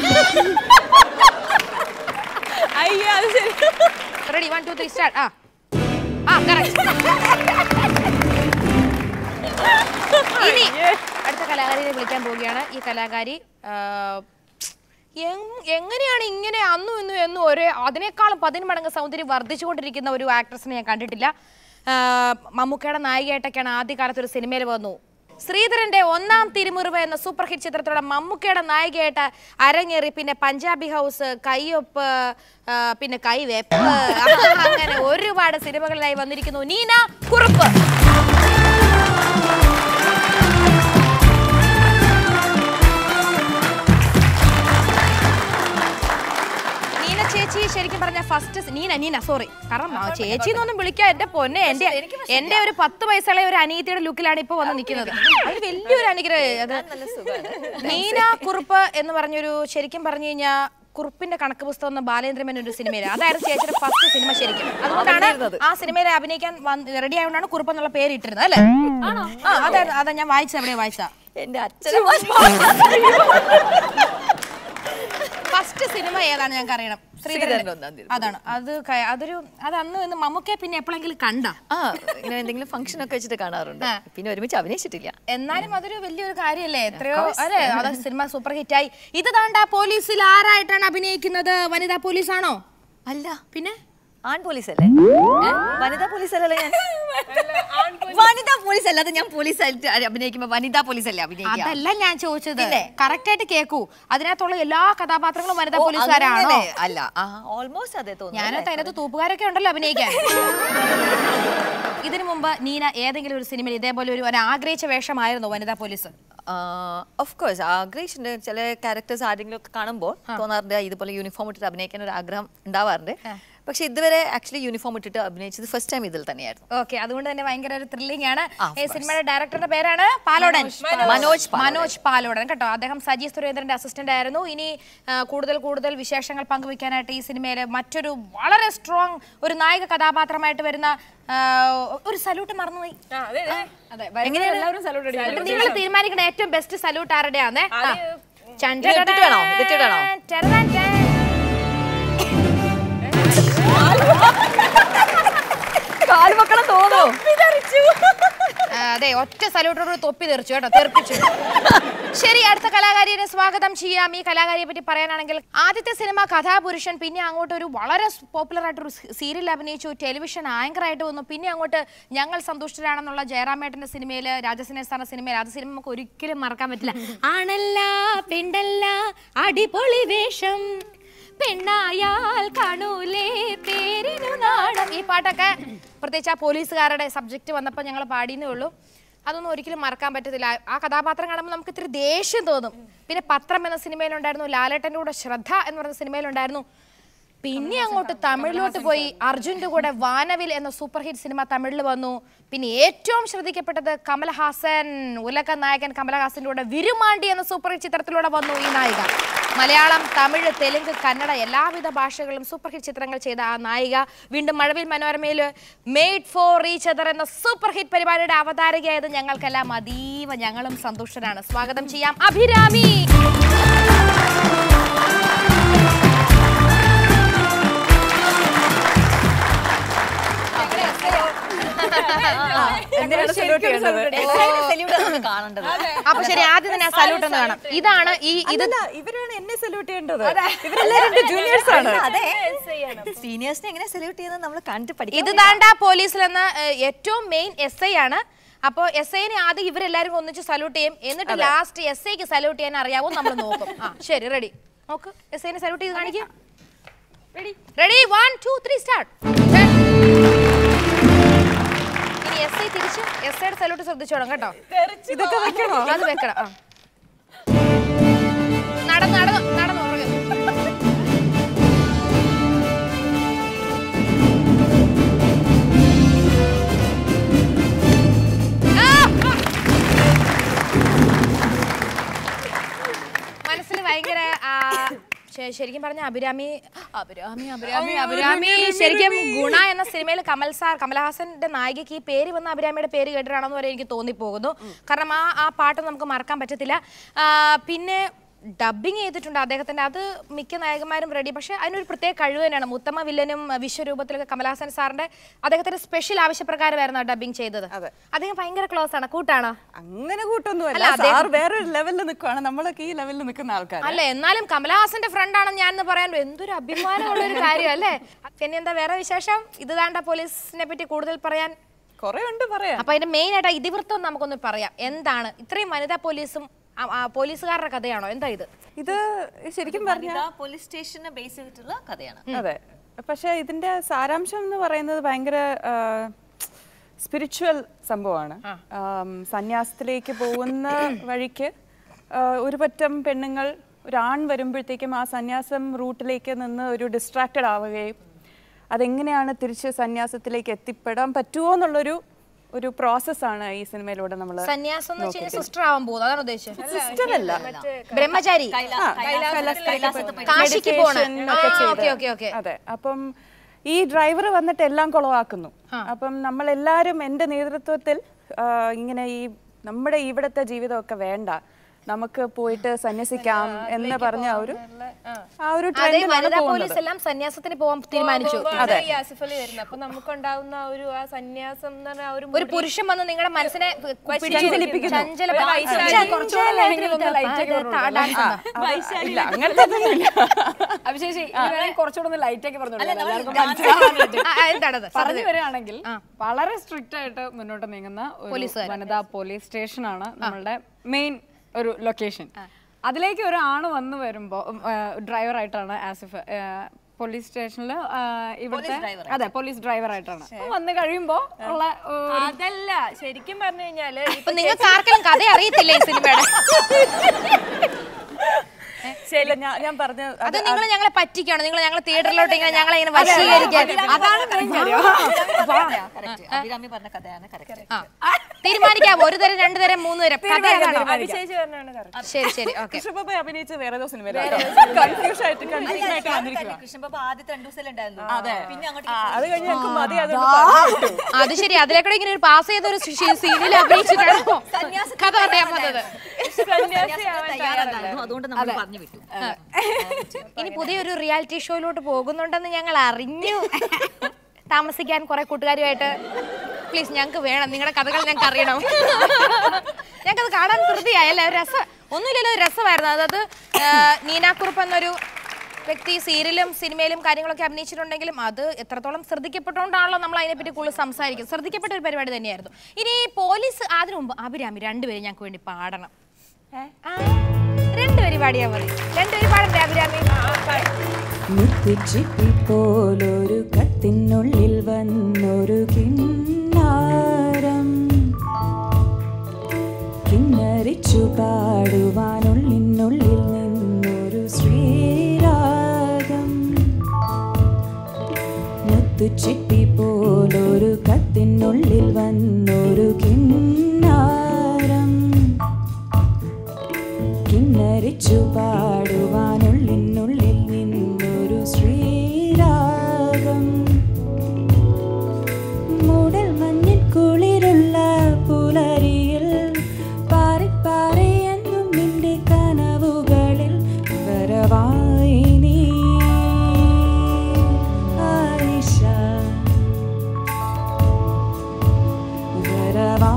അയ്യോ അത് ശരി. Ready, 1 2 3 start. ആ ആ കറക്റ്റ്. ഇനി അടുത്ത കലാകാരിയെ വിളിക്കാൻ പോവുകയാണ്. ഈ കലാകാരി എങ്ങനെയാണ് ഇങ്ങനെ അന്നും ഇന്നും എന്നും ഒരേ അതിനേക്കാളും 10 മടങ്ങ് സൗന്ദര്യം വർദ്ധിച്ചുകൊണ്ടിരിക്കുന്ന ഒരു ആക്ട്രസിനെ ഞാൻ കണ്ടിട്ടില്ല. മമ്മൂക്കയുടെ നായികയായിട്ടൊക്കെയാണ് ആദ്യകാലത്ത് ഒരു സിനിമയിൽ വന്നു. ശ്രീധരന്റെ 1-ാം തിരുമുറിവ് എന്ന സൂപ്പർ ഹിറ്റ് ചിത്രത്തോടെ മമ്മൂക്കയുടെ നായികയായിട്ട് അരങ്ങേറി. പിന്നെ പഞ്ചാബി ഹൗസ്, കൈയൊപ്പ്, പിന്നെ കൈവേപ്പ്, അങ്ങനെ ഒരുപാട് സിനിമകളിലായി വന്നിരിക്കുന്നു നീന കുറുപ്പ്. ചേച്ചി ശരിക്കും പറഞ്ഞ ഫസ്റ്റ് നീന സോറി, കാരണം ചേച്ചി എന്നൊന്നും വിളിക്കാൻ എന്റെ പൊന്നെ. എന്റെ ഒരു 10 വയസ്സുള്ള ഒരു അനീതിയുടെ ലുക്കിലാണ് ഇപ്പൊ വന്ന് നിൽക്കുന്നത്. അത് വലിയൊരു അനുഗ്രഹം. നീന കുറുപ്പ് എന്ന് പറഞ്ഞൊരു ശരിക്കും പറഞ്ഞു കഴിഞ്ഞാൽ കുറുപ്പിന്റെ കണക്ക് പുസ്തകം എന്ന ബാലേന്ദ്രമേൻ ഒരു സിനിമയിലാണ്. അതായിരുന്നു ചേച്ചിയുടെ ഫസ്റ്റ് സിനിമ ശരിക്കും. അതുകൊണ്ടാണ് ആ സിനിമയിൽ അഭിനയിക്കാൻ റെഡി ആയതുകൊണ്ടാണ് കുറുപ്പ് എന്നുള്ള പേര് ഇട്ടിരുന്നത് അല്ലേ? ആ അതായിരുന്നു. അതാ ഞാൻ വായിച്ച എന്റെ അച്ഛനും ഫസ്റ്റ് സിനിമ ഏതാണ് ഞങ്ങൾക്ക് അറിയണം? അതാണ്. അത് അന്ന് മമ്മൂക്കയെ പിന്നെ എപ്പോഴെങ്കിലും കണ്ടാ ഇങ്ങനെ എന്തെങ്കിലും ഫംഗ്ഷൻ ഒക്കെ വെച്ചിട്ട് കാണാറുണ്ട്, പിന്നെ ഒരുമിച്ച് അഭിനയിച്ചിട്ടില്ല. എന്നാലും അതൊരു വലിയൊരു കാര്യല്ലേ? എത്രയോ അല്ലേ അത് സിനിമ സൂപ്പർ ഹിറ്റായി. ഇത് താണ്ടാ പോലീസിൽ ആരായിട്ടാണ് അഭിനയിക്കുന്നത്? വനിതാ പോലീസാണോ? അല്ല, പിന്നെ ആൺ പോലീസ് അല്ലേ? വനിതാ പോലീസ് അല്ലല്ലേ? വനിതാ പോലീസ് അല്ലാതെ ഞാൻ പോലീസ് ആയിട്ട് അഭിനയിക്കുമ്പോ വനിതാ പോലീസ് അല്ലേ അഭിനയിക്കുക? അതല്ല ഞാൻ ചോദിച്ചത്. കറക്റ്റ് ആയിട്ട് കേൾക്കൂ, അതിനകത്തുള്ള എല്ലാ കഥാപാത്രങ്ങളും വനിതാ പോലീസുകാരാണ്. അല്ല, ഓൾമോസ്റ്റ് അതെ തോന്നുന്നു. ഞാനകത്ത് അതിനകത്ത് തൂപ്പുകാരൊക്കെ ഉണ്ടല്ലോ അഭിനയിക്കാൻ. ഇതിനു മുമ്പ് നീന ഏതെങ്കിലും ഒരു സിനിമയിൽ ഇതേപോലെ ഒരു ആഗ്രഹിച്ച വേഷമായിരുന്നു വനിതാ പോലീസ്? ഓഫ്കോഴ്സ് ആഗ്രഹിച്ചിട്ടുണ്ട്. ചില ക്യാരക്ടേഴ്സ് ആരെങ്കിലും ഒക്കെ കാണുമ്പോൾ തോന്നാറുണ്ട് ഇതുപോലെ യൂണിഫോം ഇട്ടിട്ട് അഭിനയിക്കാൻ ഒരു ആഗ്രഹം ഉണ്ടാവാറുണ്ട്. പക്ഷേ ഇതുവരെ ആക്ച്വലി യൂണിഫോം ഇട്ടിട്ട് അഭിനയിച്ചത് ഫസ്റ്റ് ടൈം ഇതിൽ തന്നെയായിരുന്നു. ഓക്കെ, അതുകൊണ്ട് തന്നെ ഭയങ്കര ഒരു ത്രില്ലിംഗ് ആണ്. ഈ സിനിമയുടെ ഡയറക്ടറുടെ പേരാണ് പാലോടൻ, മനോജ് പാലോടൻ കേട്ടോ. അദ്ദേഹം സജി സുരേന്ദ്രന്റെ അസിസ്റ്റന്റ് ആയിരുന്നു. ഇനി കൂടുതൽ കൂടുതൽ വിശേഷങ്ങൾ പങ്കുവയ്ക്കാനായിട്ട് ഈ സിനിമയിലെ മറ്റൊരു വളരെ സ്ട്രോങ് ഒരു നായിക കഥാപാത്രമായിട്ട് വരുന്ന ഒരു സല്യൂട്ട് മറന്നുപോയി. നിങ്ങൾ തീരുമാനിക്കണ ഏറ്റവും ബെസ്റ്റ് സല്യൂട്ട് ആരുടെയാണേ? അതെ, ഒറ്റ സല്യൂട്ടോട് തൊപ്പി തെറിച്ചു കേട്ടോ, തെറിപ്പിച്ചു. ശരി, അടുത്ത കലാകാരിയെ സ്വാഗതം ചെയ്യാം. ഈ കലാകാരിയെ പറ്റി പറയാനാണെങ്കിൽ ആദ്യത്തെ സിനിമ കഥാപുരുഷൻ, പിന്നെ അങ്ങോട്ട് ഒരു വളരെ പോപ്പുലർ ആയിട്ടൊരു സീരിയൽ അഭിനയിച്ചു, ടെലിവിഷൻ ആങ്കറായിട്ട് വന്നു, പിന്നെ അങ്ങോട്ട് ഞങ്ങൾ സന്തുഷ്ടരാണെന്നുള്ള ജയറാമേട്ടന്റെ സിനിമയിൽ, രാജസിനെ സാറിന്റെ സിനിമയിൽ. അത് സിനിമ നമുക്ക് ഒരിക്കലും മറക്കാൻ പറ്റില്ല. ആണല്ല പെണ്ണല്ല അടിപൊളി വേഷം, പെണ്ണായാൽ കാണൂലേ പേരിനു നാടം. ഈ പാട്ടൊക്കെ പ്രത്യേകിച്ച് ആ പോലീസുകാരുടെ സബ്ജക്റ്റ് വന്നപ്പോൾ ഞങ്ങൾ പാടിയെന്നേ ഉള്ളൂ. അതൊന്നും ഒരിക്കലും മറക്കാൻ പറ്റത്തില്ല. ആ കഥാപാത്രം കാണുമ്പോൾ നമുക്ക് ഇത്തിരി ദേഷ്യം തോന്നും. പിന്നെ പത്രം എന്ന സിനിമയിലുണ്ടായിരുന്നു, ലാലേട്ടൻ്റെ കൂടെ ശ്രദ്ധ എന്ന് പറയുന്ന സിനിമയിലുണ്ടായിരുന്നു. പിന്നെ അങ്ങോട്ട് തമിഴിലോട്ട് പോയി, അർജുൻ്റെ കൂടെ വാനവിൽ എന്ന സൂപ്പർ ഹിറ്റ് സിനിമ തമിഴിൽ വന്നു. പിന്നെ ഏറ്റവും ശ്രദ്ധിക്കപ്പെട്ടത് കമൽഹാസൻ, ഉലക നായകൻ കമൽഹാസൻ്റെ കൂടെ വിരുമാണ്ടി എന്ന സൂപ്പർ ഹിറ്റ് ചിത്രത്തിലൂടെ വന്നു ഈ നായിക. മലയാളം, തമിഴ്, തെലുങ്ക്, കന്നഡ എല്ലാവിധ ഭാഷകളും സൂപ്പർ ഹിറ്റ് ചിത്രങ്ങൾ ചെയ്ത ആ നായിക വീണ്ടും മഴവിൽ മനോരമയിൽ മെയ്ഡ് ഫോർ ഈച്ച് അദർ എന്ന സൂപ്പർ ഹിറ്റ് പരിപാടിയുടെ അവതാരകയായത് ഞങ്ങൾക്കെല്ലാം അതീവ ഞങ്ങളും സന്തുഷ്ടരാണ്. സ്വാഗതം ചെയ്യാം അഭിരാമി. അപ്പൊ ശരി, ആദ്യം തന്നെ സല്യൂട്ട് ഒന്ന് കാണാം. ഇതാണ് ഈ ഇവരാണ് എന്നെ സല്യൂട്ട് ചെയ്യേണ്ടത്. സീനിയേഴ്സിനെ എങ്ങനെ സല്യൂട്ട് ചെയ്യുന്നത് നമ്മൾ കണ്ടു പഠിക്കും. ഇത് താണ്ട പോലീസിലെന്ന ഏറ്റവും മെയിൻ SI ആണ്. അപ്പൊ SI ആദ്യം ഇവരെല്ലാരും ഒന്നിച്ച് സല്യൂട്ട് ചെയ്യും, എന്നിട്ട് ലാസ്റ്റ് SI സല്യൂട്ട് ചെയ്യാൻ അറിയാവോ നമ്മൾ നോക്കും. ശരി, റെഡി? നോക്ക്, SI സല്യൂട്ട് ചെയ്ത് കാണിക്കാം. Ready, 1 2 3 start. SI തിരിച്ചു SI സല്യൂട്ട് ശ്രദ്ധിച്ചോളാം കേട്ടോ. ഇതൊക്കെ വെക്കണോ? അത് വെക്കണം. ആ, നടന്നു നടന്നു നടന്നു മനസ്സിൽ ഭയങ്കര. ശരിക്കും പറഞ്ഞ അഭിരാമി അഭിരാമി അഭിരാമി അഭിരാമി ശരിക്കും ഗുണ എന്ന സിനിമയിൽ കമൽഹാസന്റെ നായികയ്ക്ക് ഈ പേര് വന്ന അഭിരാമിയുടെ പേര് കേട്ടിട്ടാണെന്ന് വരെ എനിക്ക് തോന്നിപ്പോകുന്നു. കാരണം ആ പാട്ട് നമുക്ക് മറക്കാൻ പറ്റത്തില്ല. പിന്നെ ഡബ്ബിങ് ചെയ്തിട്ടുണ്ട് അദ്ദേഹത്തിൻ്റെ, അത് മിക്ക നായകന്മാരും റെഡി. പക്ഷേ അതിനൊരു പ്രത്യേക കഴിവ് തന്നെയാണ്. ഉത്തമ വില്ലനും വിശ്വരൂപത്തിലൊക്കെ കമൽഹാസൻ സാറിന്റെ അദ്ദേഹത്തിന്റെ സ്പെഷ്യൽ ആവശ്യപ്രകാരമായിരുന്നു ഡബ്ബിങ് ചെയ്തത്. അദ്ദേഹം ഭയങ്കര ക്ലോസ് ആണ്. കൂട്ടാണോ? അങ്ങനെ കൂട്ടൊന്നുമല്ല, നമ്മളൊക്കെ ഈ ലെവലിൽ നിൽക്കുന്ന ആൾക്കാർ അല്ല. എന്നാലും കമൽഹാസന്റെ ഫ്രണ്ട് ആണ് ഞാൻ പറയാൻ എന്തൊരു അഭിമാനമുള്ള ഒരു കാര്യം അല്ലേ. പിന്നെ എന്താ വേറെ വിശേഷം? ഇത് താണ്ട പോലീസിനെ പറ്റി കൂടുതൽ പറയാൻ കുറെ ഉണ്ട് പറയാം. അപ്പൊ അതിന്റെ മെയിൻ ആയിട്ട് ഇതിവൃത്തം നമുക്കൊന്ന് പറയാം. എന്താണ് ഇത്രയും വനിതാ പോലീസും പോലീസുകാരുടെ കഥയാണോ? എന്താ ഇത്? ഇത് ശരിക്കും പറഞ്ഞാൽ പോലീസ് സ്റ്റേഷനെ ബേസ് ചെയ്തിട്ടുള്ള കഥയാണ്. അതെ, പക്ഷെ ഇതിന്റെ സാരാംശം എന്ന് പറയുന്നത് ഭയങ്കര സ്പിരിച്വൽ സംഭവമാണ്. സന്യാസത്തിലേക്ക് പോകുന്ന വഴിക്ക് ഒരു പറ്റം പെണ്ണുങ്ങൾ ഒരാൺ വരുമ്പോഴത്തേക്കും ആ സന്യാസം റൂട്ടിലേക്ക് നിന്ന് ഒരു ഡിസ്ട്രാക്റ്റഡ് ആവുകയും അതെങ്ങനെയാണ് തിരിച്ച് സന്യാസത്തിലേക്ക് എത്തിപ്പെടാൻ പറ്റുമോ എന്നുള്ളൊരു ഒരു പ്രോസസ്സാണ് ഈ സിനിമയിലൂടെ നമ്മൾ. സന്യാസം എന്ന് വെച്ചാൽ സിസ്റ്റർ ആവാൻ പോകുന്നത്, അതാണ് ഉദ്ദേശിച്ചത്. സിസ്റ്റർ അല്ല, ബ്രഹ്മചാരി, കാശിക്ക് പോകണം. അതെ, അപ്പം ഈ ഡ്രൈവർ വന്നിട്ട് എല്ലാം കുളവാക്കുന്നു. അപ്പം നമ്മളെല്ലാരും എൻ്റെ നേതൃത്വത്തിൽ ഇങ്ങനെ ഈ നമ്മുടെ ഇവിടുത്തെ ജീവിതമൊക്കെ വേണ്ട, നമുക്ക് പോയിട്ട് സന്യസിക്കാം എന്ന് പറഞ്ഞ ഒരു സന്യാസത്തിന് പോകാൻ തീരുമാനിച്ചു. ആസിഫ് അലി വരുന്നത് അപ്പൊ നമുക്കുണ്ടാവുന്ന ഒരു ആ സന്യാസം എന്ന് പറഞ്ഞ ഒരു പുരുഷൻ വന്ന് നിങ്ങളുടെ മനസ്സിനെ അഭിഷേക് കുറച്ചുകൂടെ ലൈറ്റൊക്കെ പറഞ്ഞു വരികയാണെങ്കിൽ വളരെ സ്ട്രിക്റ്റ് ആയിട്ട് മുന്നോട്ട് നീങ്ങുന്ന വനിതാ പോലീസ് സ്റ്റേഷനാണ് നമ്മളുടെ മെയിൻ ഒരു ലൊക്കേഷൻ. അതിലേക്ക് ഒരു ആണ് വന്നു വരുമ്പോൾ ഡ്രൈവറായിട്ടാണ് ആസിഫ് പോലീസ് സ്റ്റേഷനിൽ ഇവിടുത്തെ. അതെ, പോലീസ് ഡ്രൈവർ ആയിട്ടാണ് വന്നു കഴിയുമ്പോ ഉള്ള. അതല്ല, ശരിക്കും പറഞ്ഞു കഴിഞ്ഞാല് ശരി, ഞാൻ പറഞ്ഞു അത് നിങ്ങൾ ഞങ്ങളെ പറ്റിക്കാണ്, നിങ്ങൾ ഞങ്ങളെ തിയേറ്ററിലോട്ട് ഇങ്ങനെ ഞങ്ങളെ ഇങ്ങനെ വശീകരിക്കാൻ, അതാണ് അഭിരാമി പറഞ്ഞ കഥയാണ്. തീരുമാനിക്കാം ഒരു തരം, രണ്ടു തരം, മൂന്ന് തരം. ശരി ശരി, ഓക്കെ. കൃഷ്ണപ്രഭ അഭിനയിച്ച വേറെ ഏതോ സിനിമ കൃഷ്ണപ്രഭ ആദ്യത്തെ രണ്ടു ദിവസം ഉണ്ടായിരുന്നു. അത് ശരി, അതിലേക്കൂടെ ഇങ്ങനെ ഒരു പാസ് ചെയ്ത ഒരു സീനിൽ അഭിനയിച്ചിട്ടാണോ കഥ പറയാൻ വന്നത്? ഇനി പുതിയൊരു റിയാലിറ്റി ഷോയിലോട്ട് പോകുന്നുണ്ടെന്ന് ഞങ്ങൾ അറിഞ്ഞു. താമസിക്കാൻ കുറെ കൂട്ടുകാരുമായിട്ട് പ്ലീസ് ഞങ്ങൾക്ക് വേണം നിങ്ങളുടെ കഥകൾ, ഞങ്ങൾക്ക് അറിയണം, ഞങ്ങൾക്കത് കാണാൻ തൃപ്തിയായല്ലേ. രസം ഒന്നുമില്ലല്ലോ, രസമായിരുന്നു. അതായത് നീനാക്കുറുപ്പ് എന്നൊരു വ്യക്തി സീരിയലും സിനിമയിലും കാര്യങ്ങളൊക്കെ അഭിനയിച്ചിട്ടുണ്ടെങ്കിലും അത് എത്രത്തോളം ശ്രദ്ധിക്കപ്പെട്ടോണ്ടാണല്ലോ നമ്മൾ അതിനെപ്പറ്റി കൂടുതൽ സംസാരിക്കും. ശ്രദ്ധിക്കപ്പെട്ട ഒരു പരിപാടി തന്നെയായിരുന്നു. ഇനി പോലീസ്, അതിനു മുമ്പ് അഭിരാമി രണ്ടുപേരും ഞങ്ങൾക്ക് വേണ്ടി പാടണം. രണ്ടുപേര് പാടിയാ മതി, രണ്ടുപേരും പാടണ്ടേ അഭിരാമി? മുത്തുച്ചിപ്പിപ്പോലൊരു കത്തിനുള്ളിൽ വന്നൊരു കിന്നാരം കിന്നരിച്ചു പാടുവാനുള്ളിനുള്ളിൽ നിന്നൊരു ശ്രീരാഗം. മുത്തുച്ചിപ്പിപ്പോലൊരു കത്തിനുള്ളിൽ വന്നൊരു കിന്നാരം കിന്നരിച്ചു പാടുവാനുള്ളിനുള്ളിൽ നിന്നൊരു ശ്രീരാഗം. മൂടൽ മഞ്ഞിൻ കുളിരുള്ള പുലരിയിൽ പാറിപ്പാറിയെന്നും നിന്റെ കനവുകളിൽ വരവായി നീ ആയിഷ വരവാ.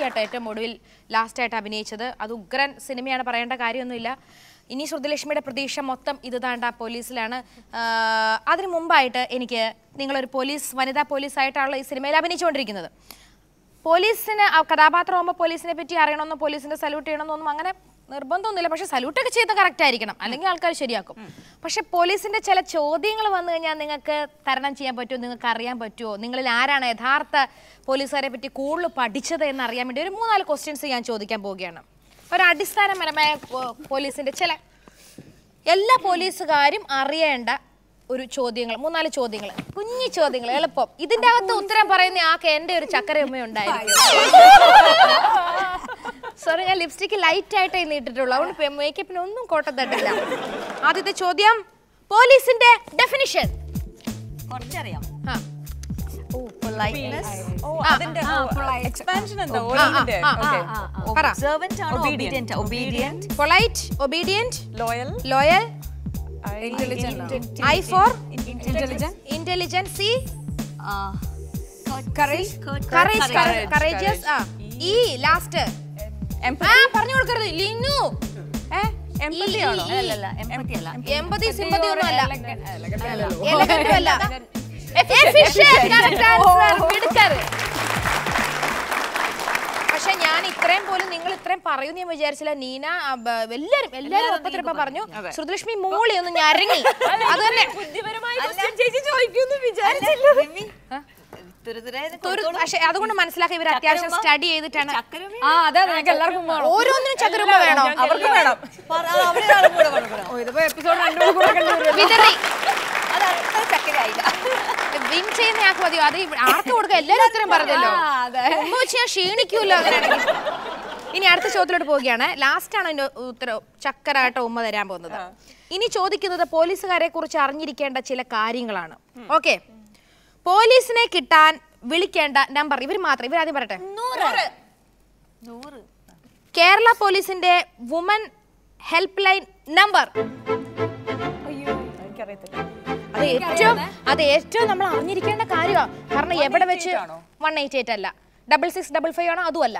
ായിട്ട് ഏറ്റവും ഒടുവിൽ ലാസ്റ്റ് ആയിട്ട് അഭിനയിച്ചത് അത് ഉഗ്രൻ സിനിമയാണ്, പറയേണ്ട കാര്യമൊന്നുമില്ല. ഇനി ശ്രുതിലക്ഷ്മിയുടെ പ്രതീക്ഷ മൊത്തം ഇത് താണ്ട പോലീസിലാണ്. അതിനു മുമ്പായിട്ട് എനിക്ക് നിങ്ങളൊരു പോലീസ്, വനിതാ പോലീസായിട്ടാണല്ലോ ഈ സിനിമയിൽ അഭിനയിച്ചുകൊണ്ടിരിക്കുന്നത്. പോലീസിന് കഥാപാത്രമാകുമ്പോൾ പോലീസിനെ പറ്റി അറിയണമെന്നോ പോലീസിനെ സല്യൂട്ട് ചെയ്യണമെന്നൊന്നും അങ്ങനെ നിർബന്ധമൊന്നുമില്ല. പക്ഷെ സല്യൂട്ടൊക്കെ ചെയ്ത് കറക്റ്റ് ആയിരിക്കണം, അല്ലെങ്കിൽ ആൾക്കാർ ശരിയാക്കും. പക്ഷെ പോലീസിന്റെ ചില ചോദ്യങ്ങൾ വന്നു കഴിഞ്ഞാൽ നിങ്ങൾക്ക് തരണം ചെയ്യാൻ പറ്റുമോ, നിങ്ങൾക്ക് അറിയാൻ പറ്റുമോ, നിങ്ങളിൽ ആരാണ് യഥാർത്ഥ പോലീസുകാരെ പറ്റി കൂടുതൽ പഠിച്ചത് എന്ന് അറിയാൻ വേണ്ടി ഒരു 3-4 ക്വസ്റ്റ്യൻസ് ഞാൻ ചോദിക്കാൻ പോവുകയാണ്. ഒരു അടിസ്ഥാനപരമായ പോലീസിന്റെ ചില എല്ലാ പോലീസുകാരും അറിയേണ്ട ഒരു ചോദ്യങ്ങൾ, 3-4 ചോദ്യങ്ങൾ, കുഞ്ഞു ചോദ്യങ്ങൾ, എളുപ്പം. ഇതിന്റെ അകത്ത് ഉത്തരം പറയുന്ന ആൾക്ക് എന്റെ ഒരു ചക്കരയമ്മ ഉണ്ടായിരുന്നു. സോറി, ഞാൻ ലിപ്സ്റ്റിക്ക് ലൈറ്റ് ആയിട്ടേ നീട്ടിട്ടുള്ളൂ, അതുകൊണ്ട് മേക്കപ്പിന് ഒന്നും കോട്ടം തട്ടില്ല. ആദ്യത്തെ ചോദ്യം, പോലീസിന്റെ ഡെഫിനിഷൻ കുറച്ചറിയാം. Intelligent. I for intelligent. Intelligent. C. Courage. Courage. Courageous. E. Last. Empathy. പറഞ്ഞു കൊടുക്കരുത് ലിനു. Empathy ആണോ? അല്ലല്ല, empathy അല്ല. Empathy sympathy ഒന്നും അല്ല. Elegant അല്ല. Efficient. Correct answer. മിടുക്കര്. പക്ഷെ ഞാൻ ഇത്രയും പോലും നിങ്ങൾ ഇത്രയും പറയും ഞാൻ വിചാരിച്ചില്ല. നീന എല്ലാരും എല്ലാരും ഒപ്പത്തിന് ഇപ്പൊ പറഞ്ഞു. ശ്രുതിലക്ഷ്മി മോളി ഒന്ന് ഞരങ്ങി. അത് തന്നെ അതുകൊണ്ട് മനസ്സിലാക്കി ഇവർ അത്യാവശ്യം സ്റ്റഡി ചെയ്തിട്ടാണ്. ഓരോന്നിനും ചക്കരൂപ വേണോ? വിൻ ചെയ്യുന്ന ആക്ക് മതിയോ? അത് ആർക്ക് കൊടുക്കുക? എല്ലാവരും ഉത്തരം പറഞ്ഞല്ലോ, ക്ഷീണിക്കൂല്ലോ അങ്ങനെയാണെങ്കിൽ. ഇനി അടുത്ത ചോദ്യത്തിലോട്ട് പോവുകയാണ്. ലാസ്റ്റ് ആണ് അതിന്റെ ഉത്തരം ചക്കരായിട്ട് ഉമ്മ തരാൻ പോകുന്നത്. ഇനി ചോദിക്കുന്നത് പോലീസുകാരെ കുറിച്ച് അറിഞ്ഞിരിക്കേണ്ട ചില കാര്യങ്ങളാണ്. ഓക്കെ, പോലീസിനെ കിട്ടാൻ വിളിക്കേണ്ട നമ്പർ ഇവർ മാത്രം, ഇവരാദ്യം പറയട്ടെ. കേരള പോലീസിന്റെ വുമൻ ഹെൽപ്പ് ലൈൻ നമ്പർ അത് ഏറ്റവും നമ്മൾ അറിഞ്ഞിരിക്കേണ്ട കാര്യമാണ്. കാരണം എവിടെ വെച്ച് 188 അല്ല, 6655 ആണോ? അതുമല്ല.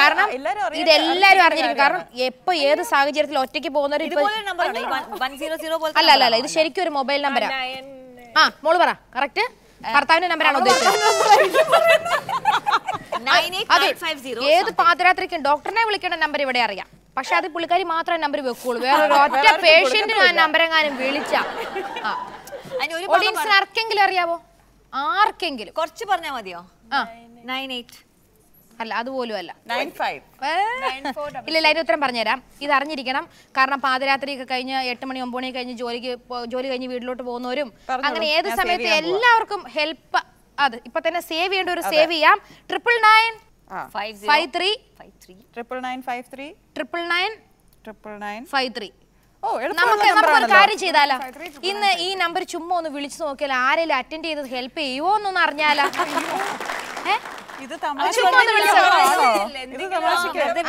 കാരണം ഇതെല്ലാരും അറിഞ്ഞിരിക്കും. കാരണം എപ്പോ ഏത് സാഹചര്യത്തിൽ ഒറ്റയ്ക്ക് പോകുന്നവരും അല്ല, ഇത് ശരിക്കും ഒരു മൊബൈൽ നമ്പറാണ്. ആ മോള് പറ, കറക്റ്റ് ഭർത്താവിന്റെ നമ്പറാണ് ഉദ്ദേശിച്ചത്. ഏത് പാതിരാത്രിക്കും ഡോക്ടറിനെ വിളിക്കേണ്ട നമ്പർ ഇവിടെ അറിയാം. പക്ഷെ അത് പുള്ളിക്കാരി മാത്രമേ നമ്പർ വെക്കുള്ളൂ, വേറെ ഒറ്റ പേഷ്യന്റിനും ആ നമ്പരെങ്ങാനും വിളിച്ച ആർക്കെങ്കിലും അറിയാവോ? ആർക്കെങ്കിലും കുറച്ച് പറഞ്ഞാൽ മതിയോ? 98 അല്ല അതുപോലും അല്ല, 95. ഇല്ല അതിന് ഉത്തരം പറഞ്ഞുതരാം. ഇത് അറിഞ്ഞിരിക്കണം, കാരണം പാതിരാത്രിയൊക്കെ കഴിഞ്ഞ് 8 മണി 9 മണി കഴിഞ്ഞ് ജോലി കഴിഞ്ഞ് വീട്ടിലോട്ട് പോകുന്നവരും അങ്ങനെ ഏത് സമയത്ത് എല്ലാവർക്കും ഹെൽപ്പ്. അത് ഇപ്പൊ തന്നെ സേവ് ചെയ്യേണ്ട ഒരു സേവ് ചെയ്യാം. 99 53 999 53 999 999 53. നമുക്ക് ഒരു കാര്യം ചെയ്താലോ, ഇന്ന് ഈ നമ്പർ ചുമ്മാ ഒന്ന് വിളിച്ചു നോക്കിയാൽ ആരെങ്കിലും അറ്റൻഡ് ചെയ്ത് ഹെൽപ്പ് ചെയ്യുമോ എന്നൊന്ന് അറിഞ്ഞാലോ?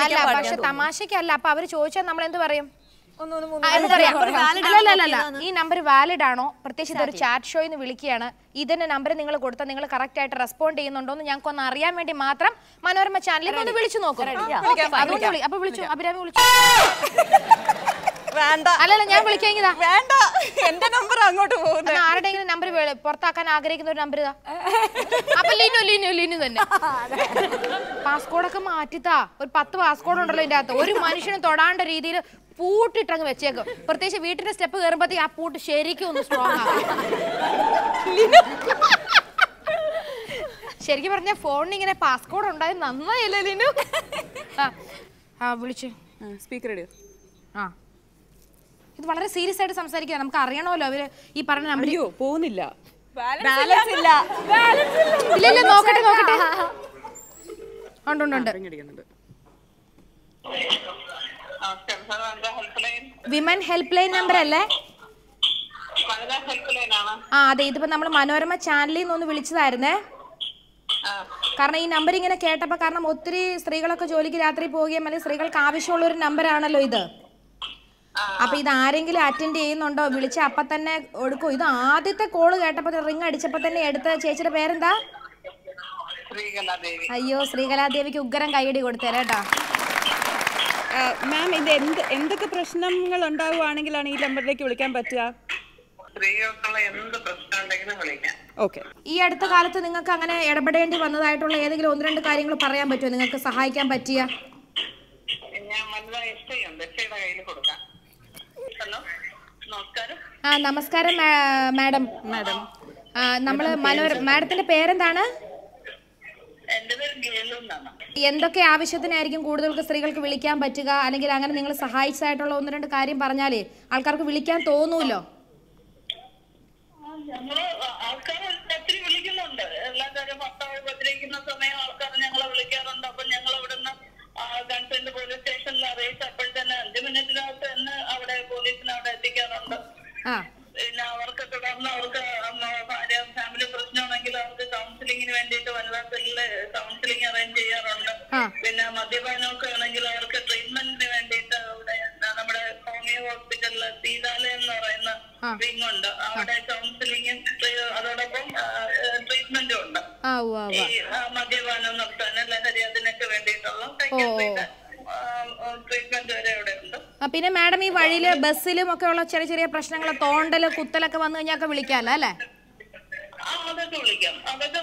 അല്ല പക്ഷെ തമാശക്കല്ല. അപ്പൊ അവര് ചോദിച്ചാൽ നമ്മൾ എന്ത് പറയും? ഈ നമ്പർ വാലിഡ് ആണോ? പ്രത്യേകിച്ച് ഇതൊരു ചാറ്റ് ഷോയിന്ന് വിളിക്കുകയാണ്, ഇതിന്റെ നമ്പർ നിങ്ങൾ കൊടുത്താൽ നിങ്ങൾ കറക്റ്റ് ആയിട്ട് റെസ്പോണ്ട് ചെയ്യുന്നുണ്ടോ എന്ന് ഞങ്ങൾക്ക് ഒന്ന് അറിയാൻ വേണ്ടി മാത്രം മനോരമ ചാനലിൽ ഒന്ന് വിളിച്ചു നോക്കും. അപ്പൊ വിളിച്ചു അഭിരാമി, വിളിച്ചു. അല്ലല്ല ഞാൻ വിളിക്കാമെങ്കിൽ അങ്ങോട്ട് പോകുന്നത് ആരുടെയെങ്കിലും നമ്പർ പുറത്താക്കാൻ ആഗ്രഹിക്കുന്ന ഒരു നമ്പർ ഇതാ. അപ്പൊ ലീനു ലീനു ലീനു തന്നെ. പാസ്കോഡൊക്കെ മാറ്റിത്താ, ഒരു 10 പാസ്കോഡ് ഉണ്ടല്ലോ ഇതിന്റെ അകത്ത്. ഒരു മനുഷ്യന് തൊടാണ്ട രീതിയിൽ പൂട്ടിട്ടങ്ങ് വെച്ചേക്കും. പ്രത്യേകിച്ച് വീട്ടിന്റെ സ്റ്റെപ്പ് കയറുമ്പോഴത്തേക്ക് ആ പൂട്ട് ശരിക്കും ഒന്ന് സ്ട്രോങ് ആകും. ശരിക്കും പറഞ്ഞ ഫോണിന് ഇങ്ങനെ പാസ്കോഡ് ഉണ്ടായി നന്നായില്ല ലീനു. ആ വിളിച്ചു സ്പീക്കർ ഇടുക. ആ ഇത് വളരെ സീരിയസ് ആയിട്ട് സംസാരിക്കുക, നമുക്ക് അറിയണമല്ലോ അവര് ഈ പറഞ്ഞ നമ്പറിയോ പോകുന്നില്ല. നോക്കട്ടെ നോക്കട്ടെ. ഉണ്ട്. വിമൻ ഹെൽപ്പ് ലൈൻ നമ്പർ അല്ലേ? ആ അതെ, ഇതിപ്പോ നമ്മള് മനോരമ ചാനലിൽ നിന്ന് വിളിച്ചതായിരുന്നേ. കാരണം ഈ നമ്പർ ഇങ്ങനെ കേട്ടപ്പോ, കാരണം ഒത്തിരി സ്ത്രീകളൊക്കെ ജോലിക്ക് രാത്രി പോവുകയും അല്ലെങ്കിൽ സ്ത്രീകൾക്ക് ആവശ്യമുള്ള ഒരു നമ്പർ ആണല്ലോ ഇത്. അപ്പൊ ഇത് ആരെങ്കിലും അറ്റൻഡ് ചെയ്യുന്നുണ്ടോ? വിളിച്ച അപ്പൊ തന്നെ എടുക്കും. ഇത് ആദ്യത്തെ കോള് കേട്ടപ്പോ റിംഗ് അടിച്ചപ്പോ തന്നെ എടുത്ത ചേച്ചിയുടെ പേരെന്താ? അയ്യോ, ശ്രീകലാദേവിക്ക് ഉഗ്രം കൈയടി കൊടുത്തേരാട്ടാ. മാം, ഇത് എന്തൊക്കെ പ്രശ്നങ്ങൾ ഉണ്ടാവുകയാണെങ്കിലാണ് ഈ നമ്പറിലേക്ക് വിളിക്കാൻ പറ്റുക? ഈ അടുത്ത കാലത്ത് നിങ്ങൾക്ക് അങ്ങനെ ഇടപെടേണ്ടി വന്നതായിട്ടുള്ള ഏതെങ്കിലും 1-2 കാര്യങ്ങൾ പറയാൻ പറ്റുമോ? നിങ്ങൾക്ക് സഹായിക്കാൻ പറ്റിയ നമസ്കാരം മാഡം. നമ്മള് മാഡത്തിന്റെ പേരെന്താണ്? എന്തൊക്കെ ആവശ്യത്തിനായിരിക്കും കൂടുതൽ സ്ത്രീകൾക്ക് വിളിക്കാൻ പറ്റുക? അല്ലെങ്കിൽ അങ്ങനെ നിങ്ങൾ സഹായിച്ചതായിട്ടുള്ള 1-2 കാര്യം പറഞ്ഞാലേ ആൾക്കാർക്ക് വിളിക്കാൻ തോന്നൂല്ലോ. പിന്നെ മാഡം, ഈ വഴിയില് ബസ്സിലും ഒക്കെ ഉള്ള ചെറിയ ചെറിയ പ്രശ്നങ്ങൾ, തോണ്ടല് കുത്തലൊക്കെ വന്നു കഴിഞ്ഞാൽ വിളിക്കാല്ലോ അല്ലേ? അതൊക്കെ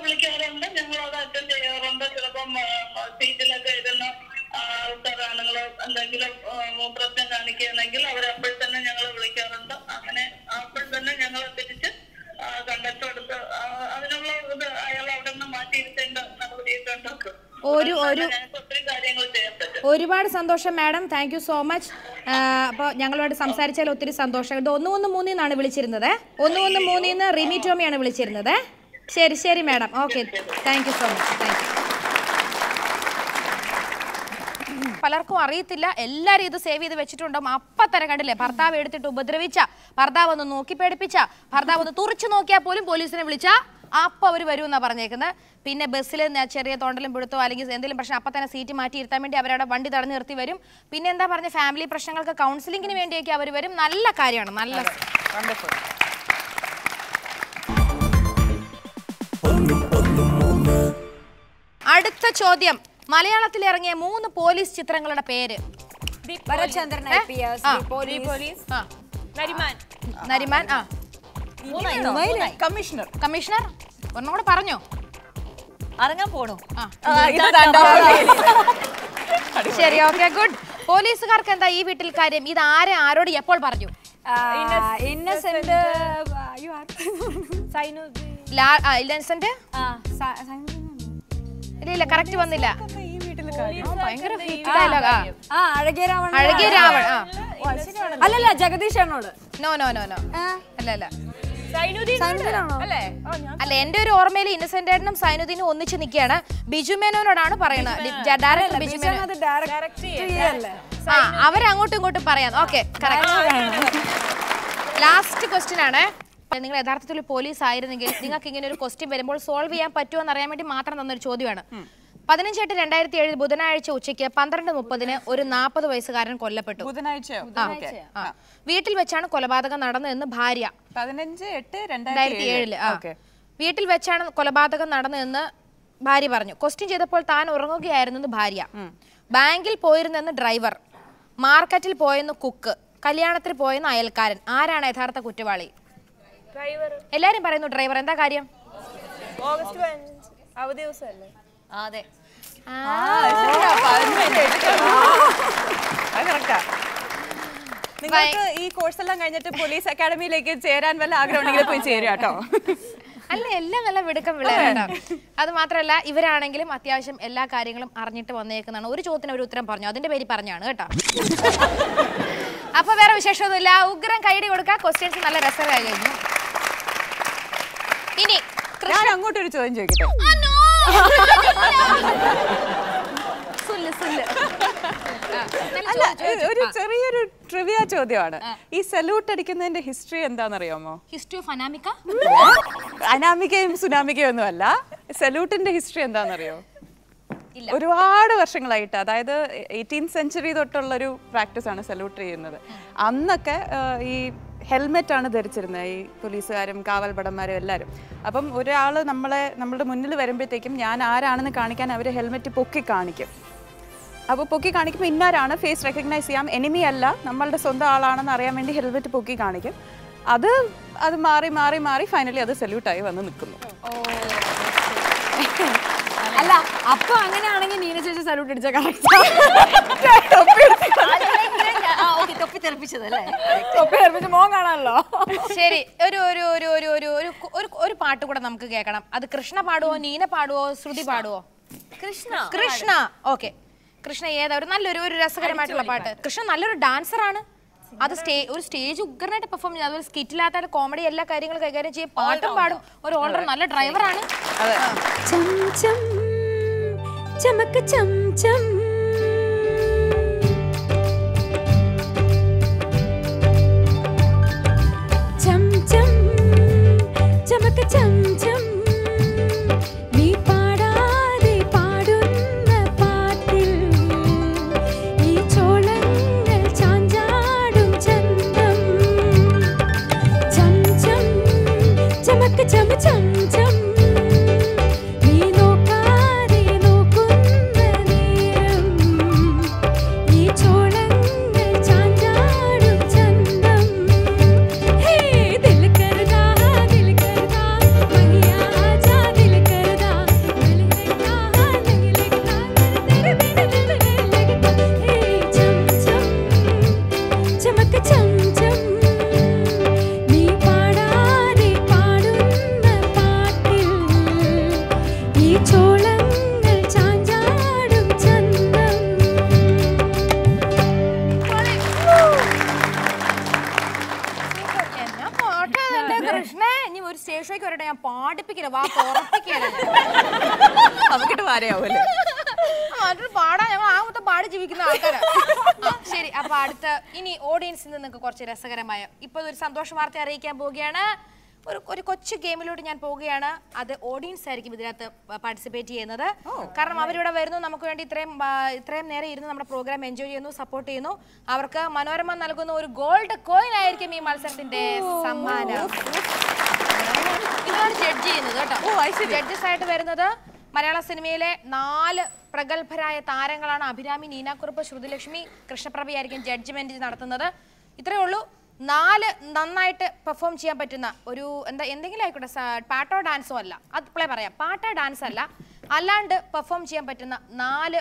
വിളിക്കാറുണ്ട്. ഞങ്ങൾ അത് അറ്റൻഡ് ചെയ്യാറുണ്ട്. ചിലപ്പം സീറ്റിലൊക്കെ ഇരുന്ന ആൾക്കാരാണെങ്കിലോ എന്തെങ്കിലും പ്രശ്നം കാണിക്കുകയാണെങ്കിൽ അവരപ്പോൾ തന്നെ ഞങ്ങൾ വിളിക്കാറുണ്ട്. അങ്ങനെ അപ്പോൾ തന്നെ ഞങ്ങളെ തിരിച്ച് കണ്ടക്ടർ എടുത്ത് അതിനുള്ള ഇത് അയാൾ അവിടെ നിന്ന് മാറ്റിയിരുത്തേണ്ട നടപടിയൊക്കെ ഉണ്ടാക്കും. ഒരുപാട് സന്തോഷം madam, thank you so much. അപ്പോൾ ഞങ്ങളുമായിട്ട് സംസാരിച്ചാൽ ഒത്തിരി സന്തോഷം. ഇത് 113 വിളിച്ചിരുന്നത്. 113 റിമി ടോമിയാണ് വിളിച്ചിരുന്നത്. ശരി ശരി madam, okay, thank you so much, thank you. പലർക്കും അറിയത്തില്ല, എല്ലാവരും ഇത് സേവ് ചെയ്ത് വെച്ചിട്ടുണ്ടാവും. അപ്പം തന്നെ കണ്ടില്ലേ, ഭർത്താവ് എടുത്തിട്ട് ഉപദ്രവിച്ച, ഭർത്താവ് ഒന്ന് നോക്കി പേടിപ്പിച്ച, ഭർത്താവ് ഒന്ന് തുറച്ചു നോക്കിയാൽ പോലും പോലീസിനെ വിളിച്ച അപ്പം അവർ വരുമെന്നാണ് പറഞ്ഞേക്കുന്നത്. പിന്നെ ബസ്സിൽ ചെറിയ തോണ്ടലും പിടുത്തോ അല്ലെങ്കിൽ എന്തെങ്കിലും പ്രശ്നം അപ്പം തന്നെ സീറ്റ് മാറ്റി ഇരുത്താൻ വേണ്ടി അവരവിടെ വണ്ടി തടഞ്ഞു നിർത്തി വരും. പിന്നെ എന്താ പറഞ്ഞ ഫാമിലി പ്രശ്നങ്ങൾക്ക് കൗൺസിലിങ്ങിന് വേണ്ടിയൊക്കെ അവർ വരും. നല്ല കാര്യമാണ്, നല്ല. അടുത്ത ചോദ്യം, മലയാളത്തിൽ ഇറങ്ങിയ 3 പോലീസ് ചിത്രങ്ങളുടെ പേര്? കമ്മീഷണർ ഒന്നുകൂടെ പറഞ്ഞോ, ഇറങ്ങാൻ പോണോ? ശരി, ഓക്കെ, ഗുഡ്. പോലീസുകാർക്ക് എന്താ ഈ വീട്ടിൽ കാര്യം? ഇത് ആരെ ആരോട് എപ്പോൾ പറഞ്ഞു? ഇന്നസെന്റ് യു ആർ സൈനോ ഇന്നസെന്റ് ആ ഇല്ല കറക്റ്റ് വന്നില്ല. ഈ വീട്ടിൽ കാര്യം ഭയങ്കര ഫീറ്റ് ഡയലോഗാ. ആ അഴകേരാവൺ അഴകേരാവൺ ആ അല്ലല്ല ജഗദീഷനോട് നോ നോ നോ നോ അല്ലല്ല അല്ല എന്റെ ഒരു ഓർമ്മയിൽ ഇന്നസെന്റ് ആയിട്ടും സൈനുദ്ദീനും ഒന്നിച്ച് നിൽക്കുകയാണ്. ബിജു മേനോനോടാണ് പറയുന്നത് ഡയറക്ടർ ബിജു മേനോൻ അവരങ്ങോട്ടും ഇങ്ങോട്ടും പറയാം. ഓക്കെ ലാസ്റ്റ് ക്വസ്റ്റ്യൻ ആണ്. നിങ്ങൾ യഥാർത്ഥത്തിൽ പോലീസ് ആയിരുന്നെങ്കിൽ നിങ്ങൾക്ക് ഇങ്ങനെ ഒരു ക്വസ്റ്റ്യൻ വരുമ്പോൾ സോൾവ് ചെയ്യാൻ പറ്റുമോ എന്നറിയാൻ വേണ്ടി മാത്രം തന്നൊരു ചോദ്യമാണ്. 18 എട്ട് 2007 ബുധനാഴ്ച ഉച്ചയ്ക്ക് 12:30 ഒരു 40 വയസ്സുകാരൻ കൊല്ലപ്പെട്ടു. വീട്ടിൽ വെച്ചാണ് കൊലപാതകം നടന്നതെന്ന് ഭാര്യ 15/8/2007 വീട്ടിൽ വെച്ചാണ് കൊലപാതകം നടന്നതെന്ന് ഭാര്യ പറഞ്ഞു. ക്വസ്റ്റ്യൻ ചെയ്തപ്പോൾ താൻ ഉറങ്ങുകയായിരുന്നെന്ന് ഭാര്യ, ബാങ്കിൽ പോയിരുന്നെന്ന് ഡ്രൈവർ, മാർക്കറ്റിൽ പോയെന്ന് കുക്ക്, കല്യാണത്തിൽ പോയെന്ന് അയൽക്കാരൻ. ആരാണ് യഥാർത്ഥ കുറ്റവാളി? എല്ലാരും പറയുന്നു ഡ്രൈവർ. എന്താ കാര്യം? അതെ നിങ്ങൾക്ക് ഈ കോഴ്സ് എല്ലാം കഴിഞ്ഞിട്ട് പോലീസ് അക്കാഡമിയിലേക്ക് ചേരാൻ വല്ല ആഗ്രഹമുണ്ടെങ്കിൽ പോയി ചേരുക കേട്ടോ. അല്ല എല്ലാം നല്ല വിടുക്കം വിളയാട്ടോ. അത് മാത്രമല്ല ഇവരാണെങ്കിലും അത്യാവശ്യം എല്ലാ കാര്യങ്ങളും അറിഞ്ഞിട്ട് വന്നേക്കുന്നതാണ്. ഒരു ചോദ്യത്തിന് ഒരു ഉത്തരം പറഞ്ഞു, അതിന്റെ പേര് പറഞ്ഞാണ് കേട്ടോ. അപ്പൊ വേറെ വിശേഷമൊന്നുമില്ല. ഉഗ്രം കൈയ്യടി കൊടുക്കുക. ക്വസ്റ്റ്യൻസ് നല്ല രസമായിരുന്നു. ഇനി ഞാൻ അങ്ങോട്ടൊരു ചോദ്യം ചോദിക്കട്ടെ. ഒരു ചെറിയൊരു ട്രിവിയ ചോദ്യമാണ്. ഈ സല്യൂട്ട് അടിക്കുന്നതിന്റെ ഹിസ്റ്ററി എന്താണെന്നറിയാമോ? History of Anamika. അനാമികയും സുനാമികയും ഒന്നുമല്ല, സല്യൂട്ടിന്റെ ഹിസ്റ്ററി എന്താണെന്നറിയോ? ഒരുപാട് വർഷങ്ങളായിട്ട്, അതായത് 18th century തൊട്ടുള്ളൊരു പ്രാക്ടീസാണ് സല്യൂട്ട് ചെയ്യുന്നത്. അന്നൊക്കെ ഈ ഹെൽമെറ്റ് ആണ് ധരിച്ചിരുന്നത് ഈ പോലീസുകാരും കാവൽഭടന്മാരും എല്ലാവരും. അപ്പം ഒരാൾ നമ്മളുടെ മുന്നിൽ വരുമ്പോഴത്തേക്കും ഞാൻ ആരാണെന്ന് കാണിക്കാൻ അവർ ഹെൽമെറ്റ് പൊക്കി കാണിക്കും. അപ്പോൾ പൊക്കി കാണിക്കുമ്പോൾ ഇന്നാരാണ്, ഫേസ് റെക്കഗ്നൈസ് ചെയ്യാം, എനിമി അല്ല, നമ്മളുടെ സ്വന്തം ആളാണെന്ന് അറിയാൻ വേണ്ടി ഹെൽമെറ്റ് പൊക്കി കാണിക്കും. അത് അത് മാറി മാറി മാറി ഫൈനലി അത് സല്യൂട്ടായി വന്ന് നിൽക്കുന്നു. അല്ല അപ്പൊ അങ്ങനെയാണെങ്കിൽ നീന ചേച്ചി സല്യൂട്ട് അടിച്ച കാണാണല്ലോ. ശരി, ഒരു പാട്ട് കൂടെ നമുക്ക് കേൾക്കണം. അത് കൃഷ്ണ പാടുവോ നീന പാടുവോ ശ്രുതി പാടുവോ? കൃഷ്ണ. കൃഷ്ണ. ഓക്കെ കൃഷ്ണ ഏതാ ഒരു നല്ലൊരു ഒരു രസകരമായിട്ടുള്ള പാട്ട്? കൃഷ്ണ നല്ലൊരു ഡാൻസർ ആണ്. അത് ഒരു സ്റ്റേജ് ഉഗ്രനായിട്ട് പെർഫോം ചെയ്യും. അതൊരു സ്കിറ്റില്ലാത്ത കോമഡി എല്ലാ കാര്യങ്ങളും കൈകാര്യം ചെയ്യും. പാട്ടും പാടും. ഒരു ഓൾറൗണ്ടർ നല്ല ഡ്രൈവറാണ്. കുറച്ച് രസകരമായ ഇപ്പൊ ഒരു സന്തോഷ വാർത്ത അറിയിക്കാൻ പോവുകയാണ്. ഒരു കൊച്ചു ഗെയിമിലോട്ട് ഞാൻ പോവുകയാണ്. അത് ഓഡിയൻസ് ആയിരിക്കും ഇതിനകത്ത് പാർട്ടിസിപ്പേറ്റ് ചെയ്യുന്നത്. കാരണം അവരിവിടെ വരുന്നു, നമുക്ക് വേണ്ടി ഇത്രയും നേരം ഇരുന്ന് നമ്മുടെ പ്രോഗ്രാം എൻജോയ് ചെയ്യുന്നു, സപ്പോർട്ട് ചെയ്യുന്നു. അവർക്ക് മനോരമ നൽകുന്ന ഒരു ഗോൾഡ് കോയിൻ ആയിരിക്കും ഈ മത്സരത്തിന്റെ സമ്മാനം. ഇതാണ് ജഡ്ജ് ചെയ്യുന്നത് കേട്ടോ. ജഡ്ജസ് ആയിട്ട് വരുന്നത് മലയാള സിനിമയിലെ 4 പ്രഗത്ഭരായ താരങ്ങളാണ്. അഭിരാമി, നീനാക്കുറുപ്പ്, ശ്രുതിലക്ഷ്മി, കൃഷ്ണപ്രഭയായിരിക്കും ജഡ്ജ്മെന്റ് നടത്തുന്നത്. ഇത്രയേ ഉള്ളൂ. 4 നന്നായിട്ട് പെർഫോം ചെയ്യാൻ പറ്റുന്ന ഒരു എന്തെങ്കിലും ആയിക്കോട്ടെ, പാട്ടോ ഡാൻസോ അല്ല, അത് പറയാം, പാട്ടോ ഡാൻസ് അല്ലാണ്ട് പെർഫോം ചെയ്യാൻ പറ്റുന്ന 4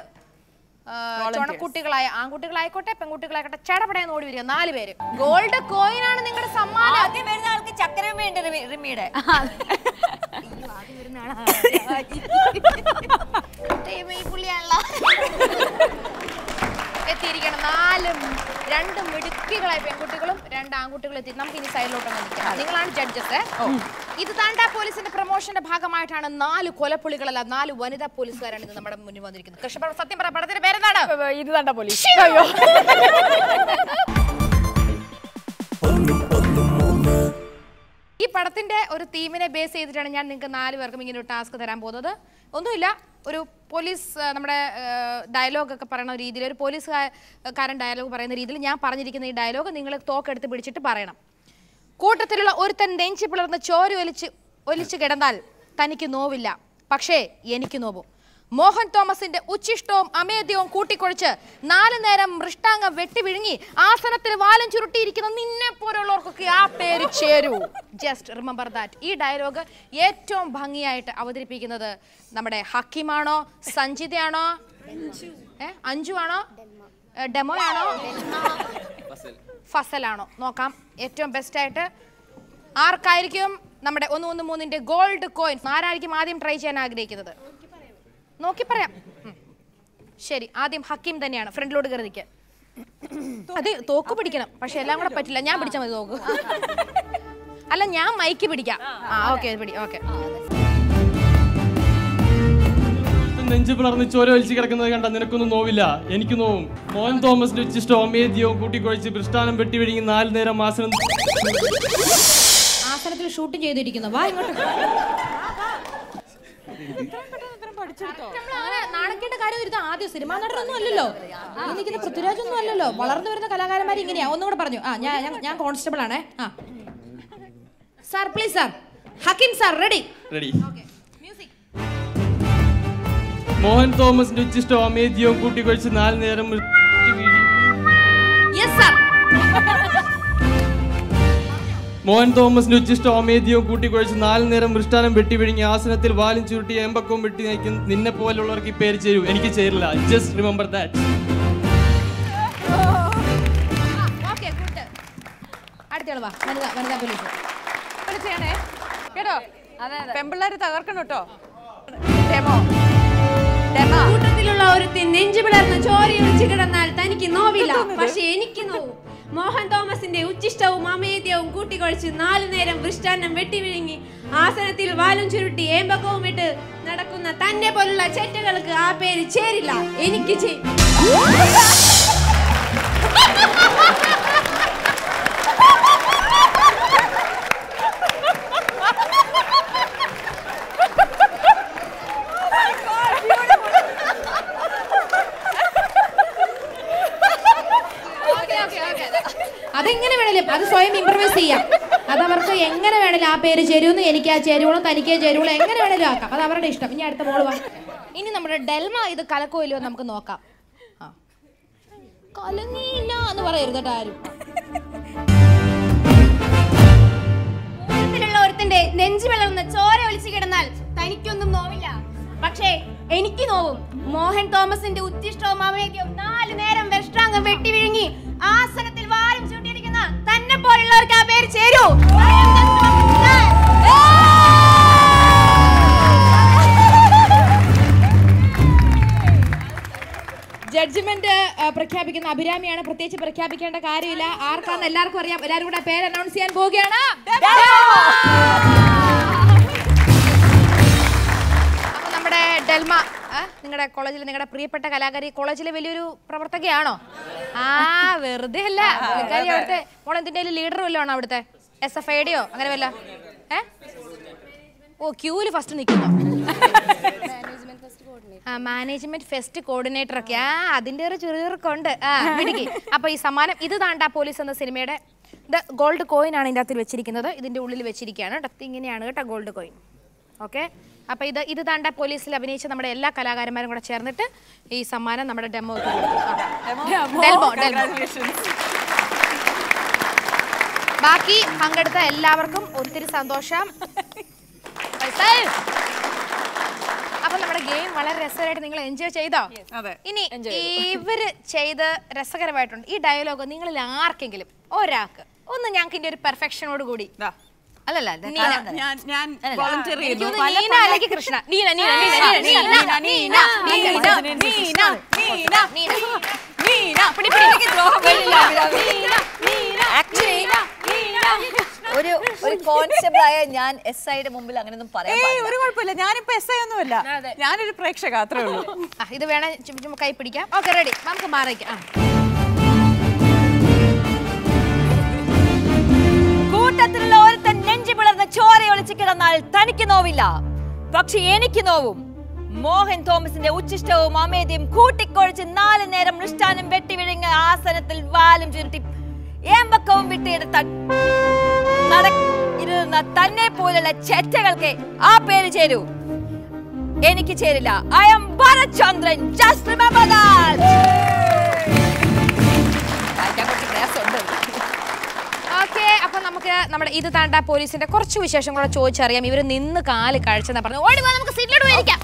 ചുണക്കുട്ടികളായ ആൺകുട്ടികളായിക്കോട്ടെ പെൺകുട്ടികളായിക്കോട്ടെ ചടപടയെന്ന് ഓടി വരിക 4 പേര്. ഗോൾഡ് കോയിൻ ആണ് നിങ്ങളുടെ സമ്മാനം. ആദ്യം വരുന്ന ആൾക്ക് ചക്രമേണ്ട് റിമിയുടെ. അയ്യോ ആദ്യം വരുന്ന ആളാ. ടീമേ പുള്ളിയാണല്ല. എത്തിയിരിക്കണം 2 മിടുക്കികളായ പെൺകുട്ടികളും 2 ആൺകുട്ടികളും എത്തി. നമുക്ക് ഇനി സൈഡിലോട്ട് വന്നിരിക്കാം. നിങ്ങളാണ് ജഡ്ജസ്. ഇത് താണ്ടാ പോലീസിന്റെ പ്രൊമോഷന്റെ ഭാഗമായിട്ടാണ് 4 കൊലപ്പുള്ളികളല്ല 4 വനിതാ പോലീസുകാരാണ് ഇന്ന് നമ്മുടെ മുന്നിൽ വന്നിരിക്കുന്നത്. കൃഷ്ണ പ്രഭ സത്യം പറ പടത്തിന്റെ പേരെന്താണ്? ഇത് താണ്ടാ പോലീസ്. അയ്യോ ഈ പടത്തിന്റെ ഒരു തീമിനെ ബേസ് ചെയ്തിട്ടാണ് ഞാൻ നിങ്ങൾക്ക് 4 പേർക്കും ഇങ്ങനെ ഒരു ടാസ്ക് തരാൻ പോകുന്നത്. ഒന്നുമില്ല, ഒരു പോലീസ് നമ്മുടെ ഡയലോഗൊക്കെ പറയുന്ന രീതിയിൽ, ഒരു പോലീസുകാരൻ ഡയലോഗ് പറയുന്ന രീതിയിൽ ഞാൻ പറഞ്ഞിരിക്കുന്ന ഈ ഡയലോഗ് നിങ്ങൾ തോക്കെടുത്ത് പിടിച്ചിട്ട് പറയണം. കൂട്ടത്തിലുള്ള ഒരുത്തൻ നെഞ്ചി പിളർന്ന് ചോര ഒലിച്ച് കിടന്നാൽ തനിക്ക് നോവില്ല, പക്ഷേ എനിക്ക് നോവും. മോഹൻ തോമസിന്റെ ഉച്ചിഷ്ടവും അമേദ്യവും കൂട്ടിക്കൊഴിച്ച് 4 നേരം മൃഷ്ടാംഗം വെട്ടി വിഴുങ്ങി ആസനത്തിൽ വാലം ചുരുട്ടിയിരിക്കുന്ന നിന്നെ പോലുള്ളവർക്കൊക്കെ ആ പേര് ചേരൂ. Just remember that. ഈ ഡയലോഗ് ഏറ്റവും ഭംഗിയായിട്ട് അവതരിപ്പിക്കുന്നത് നമ്മുടെ ഹക്കിമാണോ, സഞ്ജിതയാണോ, അഞ്ജു ആണോ, ഡെമോ ആണോ, ഫസലാണോ? നോക്കാം ഏറ്റവും ബെസ്റ്റായിട്ട് ആർക്കായിരിക്കും നമ്മുടെ 113ന്റെ ഗോൾഡ് കോയിൻ. ആരായിരിക്കും ആദ്യം ട്രൈ ചെയ്യാൻ ആഗ്രഹിക്കുന്നത്? നോക്കി പറയാം. ശരി, ആദ്യം ഹക്കീം തന്നെയാണ്. ഫ്രണ്ടിലോട്ട് കരുതിക്ക്. അത് തോക്ക് പിടിക്കണം, പക്ഷെ എല്ലാം കൂടെ പറ്റില്ല. ഞാൻ പിടിച്ചാൽ മതി തോക്ക്. അല്ല, ഞാൻ മൈക്ക് പിടിക്കാം. ആ ഓക്കെ പിടി. ഓക്കെ. നെഞ്ചു പിളർന്ന് ചോര വലിച്ചു കിടക്കുന്നത് കണ്ട നിനക്കൊന്നും നോവില്ല, എനിക്ക് നോവും. മോഹൻ തോമസിന്റെ ഉച്ചിഷ്ടവും അമേദ്യവും കൂട്ടിക്കൊഴിച്ച് പൃഷ്ഠാനം വെട്ടി വിഴുങ്ങി 4 നേരം ആസനത്തിൽ ഷൂട്ട് ചെയ്തിരിക്കുന്നു. വാ ഇങ്ങോട്ട്. നാണക്കേണ്ട കാര്യം ഇരുത്താം. ആദ്യം സിനിമാ നടനൊന്നും അല്ലല്ലോ, എനിക്കിത് പൃഥ്വിരാജ് ഒന്നും അല്ലല്ലോ. വളർന്നു വരുന്ന കലാകാരന്മാർ ഇങ്ങനെയാ. ഒന്നുകൂടെ പറഞ്ഞു. ആ ഞാൻ കോൺസ്റ്റബിൾ ആണേ. ആ sir please sir. Hakkim sir ready? Ready. Mohan തോമസിന്റെ ഉച്ചിഷ്ടവും അമേദ്യവും കൂട്ടിക്കൊഴിച്ച് 4 നേരം. മോഹൻ തോമസിന്റെ ഉച്ചിഷ്ടവും അമേദ്യവും കൂട്ടിക്കൊഴിച്ച് 4 നേരം മൃഷ്ടാനം വെട്ടി വിഴുങ്ങി ആസനത്തിൽ വാലും ചുരുട്ടി എമ്പക്കവും വെട്ടി നയിക്കുന്ന നിന്നെ പോലുള്ളവർക്ക് പേര് ചേരൂ, എനിക്ക് ചേരില്ല. Just remember that. പെമ്പിള്ളേർ തകർക്കണം കേട്ടോ. കൂട്ടത്തിലുള്ള ഒരുത്തിൻ നെഞ്ചു പിളർന്ന് ചോരയൊഴിച്ച് കിടന്നാൽ തനിക്ക് നോവില്ല, പക്ഷെ എനിക്ക് നോവും. മോഹൻ തോമസിന്റെ ഉച്ചിഷ്ടവും അമേദ്യവും കൂട്ടിക്കൊഴിച്ച് 4 നേരം വൃഷ്ടാന്നം വെട്ടി വിഴുങ്ങി ആസനത്തിൽ വാലും ചുരുട്ടി ഏമ്പകവും ഇട്ട് നടക്കുന്ന തന്നെ പോലുള്ള ചേറ്റകൾക്ക് ആ പേര് ചേരില്ല, എനിക്ക് അതെങ്ങനെ വേണേലും അത് സ്വയം ഇംപ്രവൈസ് ചെയ്യാം. അതവർക്ക് എങ്ങനെ വേണേലും ആ പേര് ചേരുമെന്ന്, എനിക്ക് ആ ചേരുവോളൂ, തനിക്ക് ചേരുവോളൂ, എങ്ങനെ വേണേലും ആക്കാം. അത് അവരുടെ ഇഷ്ടം. ഇനി അടുത്ത മോള് വാങ്ങി. ഇനി നമ്മുടെ ഡെൽമ ഇത് കലക്കോയിലോ നമുക്ക് നോക്കാം. ആ കലങ്ങിയില്ല എന്ന് പറയരുത് കേട്ടോ ആരും. കൂട്ടത്തിലുള്ള ഒരുത്തന്റെ നെഞ്ചു വിളർന്ന് ചോര ഒലിച്ചു കിടന്നാൽ തനിക്കൊന്നും നോവില്ല, പക്ഷേ എനിക്ക് നോവും. മോഹൻ തോമസിന്റെ ഉച്ചിഷ്ടവും അമേദ്യവും 4 നേരം വെഷ്ടാംഗം വെട്ടി വിഴുങ്ങി ആസനത്തിൽ വാരം ചൂണ്ടിയിരിക്കുന്ന തന്നെ പോലുള്ളവർക്ക് ആ പേര് ചേരൂ. ജഡ്ജ്മെന്റ് പ്രഖ്യാപിക്കുന്ന അഭിരാമിയാണ്. പ്രത്യേകിച്ച് പ്രഖ്യാപിക്കേണ്ട കാര്യമില്ല, ആർക്കാന്ന് എല്ലാവർക്കും അറിയാം. എല്ലാവരും കൂടെ പേര് അനൗൺസ് ചെയ്യാൻ പോവുകയാണ്. അപ്പൊ നമ്മുടെ ഡെൽമ, നിങ്ങളുടെ കോളേജിലെ നിങ്ങളുടെ പ്രിയപ്പെട്ട കലാകാരി കോളേജിലെ വലിയൊരു പ്രവർത്തകയാണോ? ആ വെറുതെ അല്ല. അവിടുത്തെ മോളെ എന്തിൻ്റെ ലീഡർ വല്ലതും ആണോ? അവിടുത്തെ SFIDയോ അങ്ങനെ വല്ല? ഓ ക്യൂല് ഫസ്റ്റ് നിൽക്കുന്നു. ആ മാനേജ്മെന്റ് ഫെസ്റ്റ് കോർഡിനേറ്റർ ഒക്കെ. ആ അതിൻ്റെ ഒരു ചെറുക്കുണ്ട്. ആ ഇടുക്കി. അപ്പൊ ഈ സമ്മാനം ഇത് താണ്ടാ പോലീസ് എന്ന സിനിമയുടെ ഗോൾഡ് കോയിൻ ആണ് ഇതിൻ്റെ അകത്ത് വെച്ചിരിക്കുന്നത്. ഇതിന്റെ ഉള്ളിൽ വെച്ചിരിക്കുകയാണ് കേട്ടോ. ഇങ്ങനെയാണ് കേട്ടോ ഗോൾഡ് കോയിൻ. ഓക്കെ. അപ്പോൾ ഇത് താണ്ട പോലീസിൽ അഭിനയിച്ച നമ്മുടെ എല്ലാ കലാകാരന്മാരും കൂടെ ചേർന്നിട്ട് ഈ സമ്മാനം നമ്മുടെ ഡെമോ ബാക്കി പങ്കെടുത്ത എല്ലാവർക്കും ഒത്തിരി സന്തോഷം. അപ്പം നമ്മുടെ game വളരെ രസമായിട്ട് നിങ്ങൾ എൻജോയ് ചെയ്തോ? അതെ. ഇനി ഇവർ ചെയ്ത രസകരമായിട്ടുണ്ട് ഈ ഡയലോഗ് നിങ്ങളിൽ ആർക്കെങ്കിലും ഒരാൾക്ക് ഒന്ന് ഞങ്ങൾക്ക് ഇതിന്റെ ഒരു പെർഫെക്ഷനോട് കൂടി അല്ലല്ല ഞാൻ വോളണ്ടറി ചെയ്തു നീന അല്ലെങ്കിൽ കൃഷ്ണ നീന നീന നീന നീന നീന നീന നീന നീന നീന പിടി പിടിക്ക് ദ്രോഹം വരില്ല നീന നീന ആക്ച്വലി ഒരു ഒരു കോൺസ്റ്റബിൾ ആയ ഞാൻ എസ്ഐയുടെ മുമ്പിൽ അങ്ങനെയൊന്നും പറയാൻ പാടില്ല. ഒരു കുഴപ്പമില്ല ഞാനിപ്പോ എസ്ഐ ഒന്നുമല്ല ഞാനൊരു പ്രേക്ഷക അത്രേ ഉള്ളൂ. ഇത് വേണം ചുമ്മാ കൈ പിടിക്കാം. ഓക്കേ റെഡി നമുക്ക് മാറിക്കാം. കൂട്ടത്തിലുള്ള ഒരുത്തൻ നെഞ്ചി പിളർന്ന ചോരയൊളിച്ച് കിടന്നാൽ തനിക്ക് നോവില്ല, പക്ഷെ എനിക്ക് നോവും. മോഹൻ തോമസിന്റെ ഉച്ചിഷ്ടവും അമേദ്യം കൂട്ടിക്കൊഴിച്ച് നാല് നേരം മൃഷ്ടാനം വെട്ടി വിഴുങ്ങ ആസനത്തിൽ വാലും ചുരുട്ടി ഏമ്പക്കവും വിട്ടിയെടുത്ത നടന്ന തന്നെ പോലുള്ള ചെറ്റകൾക്ക് ആ പേര് ചേരൂ, എനിക്ക് ചേരില്ല. I am Bharachandran, just remember that. Okay അപ്പൊ നമുക്ക് നമ്മുടെ ഇത് താണ്ട പോലീസിന്റെ കുറച്ച് വിശേഷങ്ങളോട് ചോദിച്ചറിയാം. ഇവര് നിന്ന് കാല് കാഴ്ച പറഞ്ഞു ഓടി വാ നമുക്ക് സീറ്റിലോട്ട് പോയിരിക്കാം.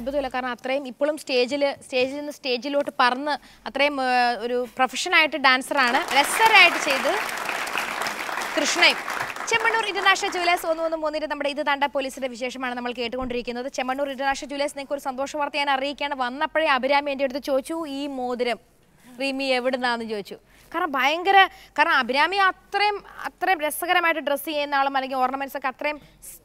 അത്ഭുതമില്ല, കാരണം അത്രയും ഇപ്പോഴും സ്റ്റേജിൽ നിന്ന് സ്റ്റേജിലോട്ട് പറന്ന് അത്രയും ഒരു പ്രൊഫഷനായിട്ട് ഡാൻസറാണ്. രസകരമായിട്ട് ചെയ്ത് കൃഷ്ണയും. ചെമ്മണ്ണൂർ ഇന്റർനാഷണൽ ജുവലേഴ്സ് 113 നമ്മുടെ ഇത് താണ്ട പോലീസിന്റെ വിശേഷമാണ് നമ്മൾ കേട്ടുകൊണ്ടിരിക്കുന്നത്. ചെമ്മണ്ണൂർ ഇന്റർനാഷണൽ ജുവലേഴ്സ് നിങ്ങൾക്ക് ഒരു സന്തോഷ വാർത്ത ഞാൻ അറിയിക്കുകയാണ്. വന്നപ്പോഴേ അഭിരാമി എൻ്റെ അടുത്ത് ചോദിച്ചു ഈ മോതിരം റീമി എവിടുന്നാന്ന് ചോദിച്ചു. കാരണം കാരണം അഭിരാമി അത്രയും രസകരമായിട്ട് ഡ്രസ്സ് ചെയ്യുന്ന ആളും അല്ലെങ്കിൽ ഓർണമെന്റ്സ് ഒക്കെ അത്രയും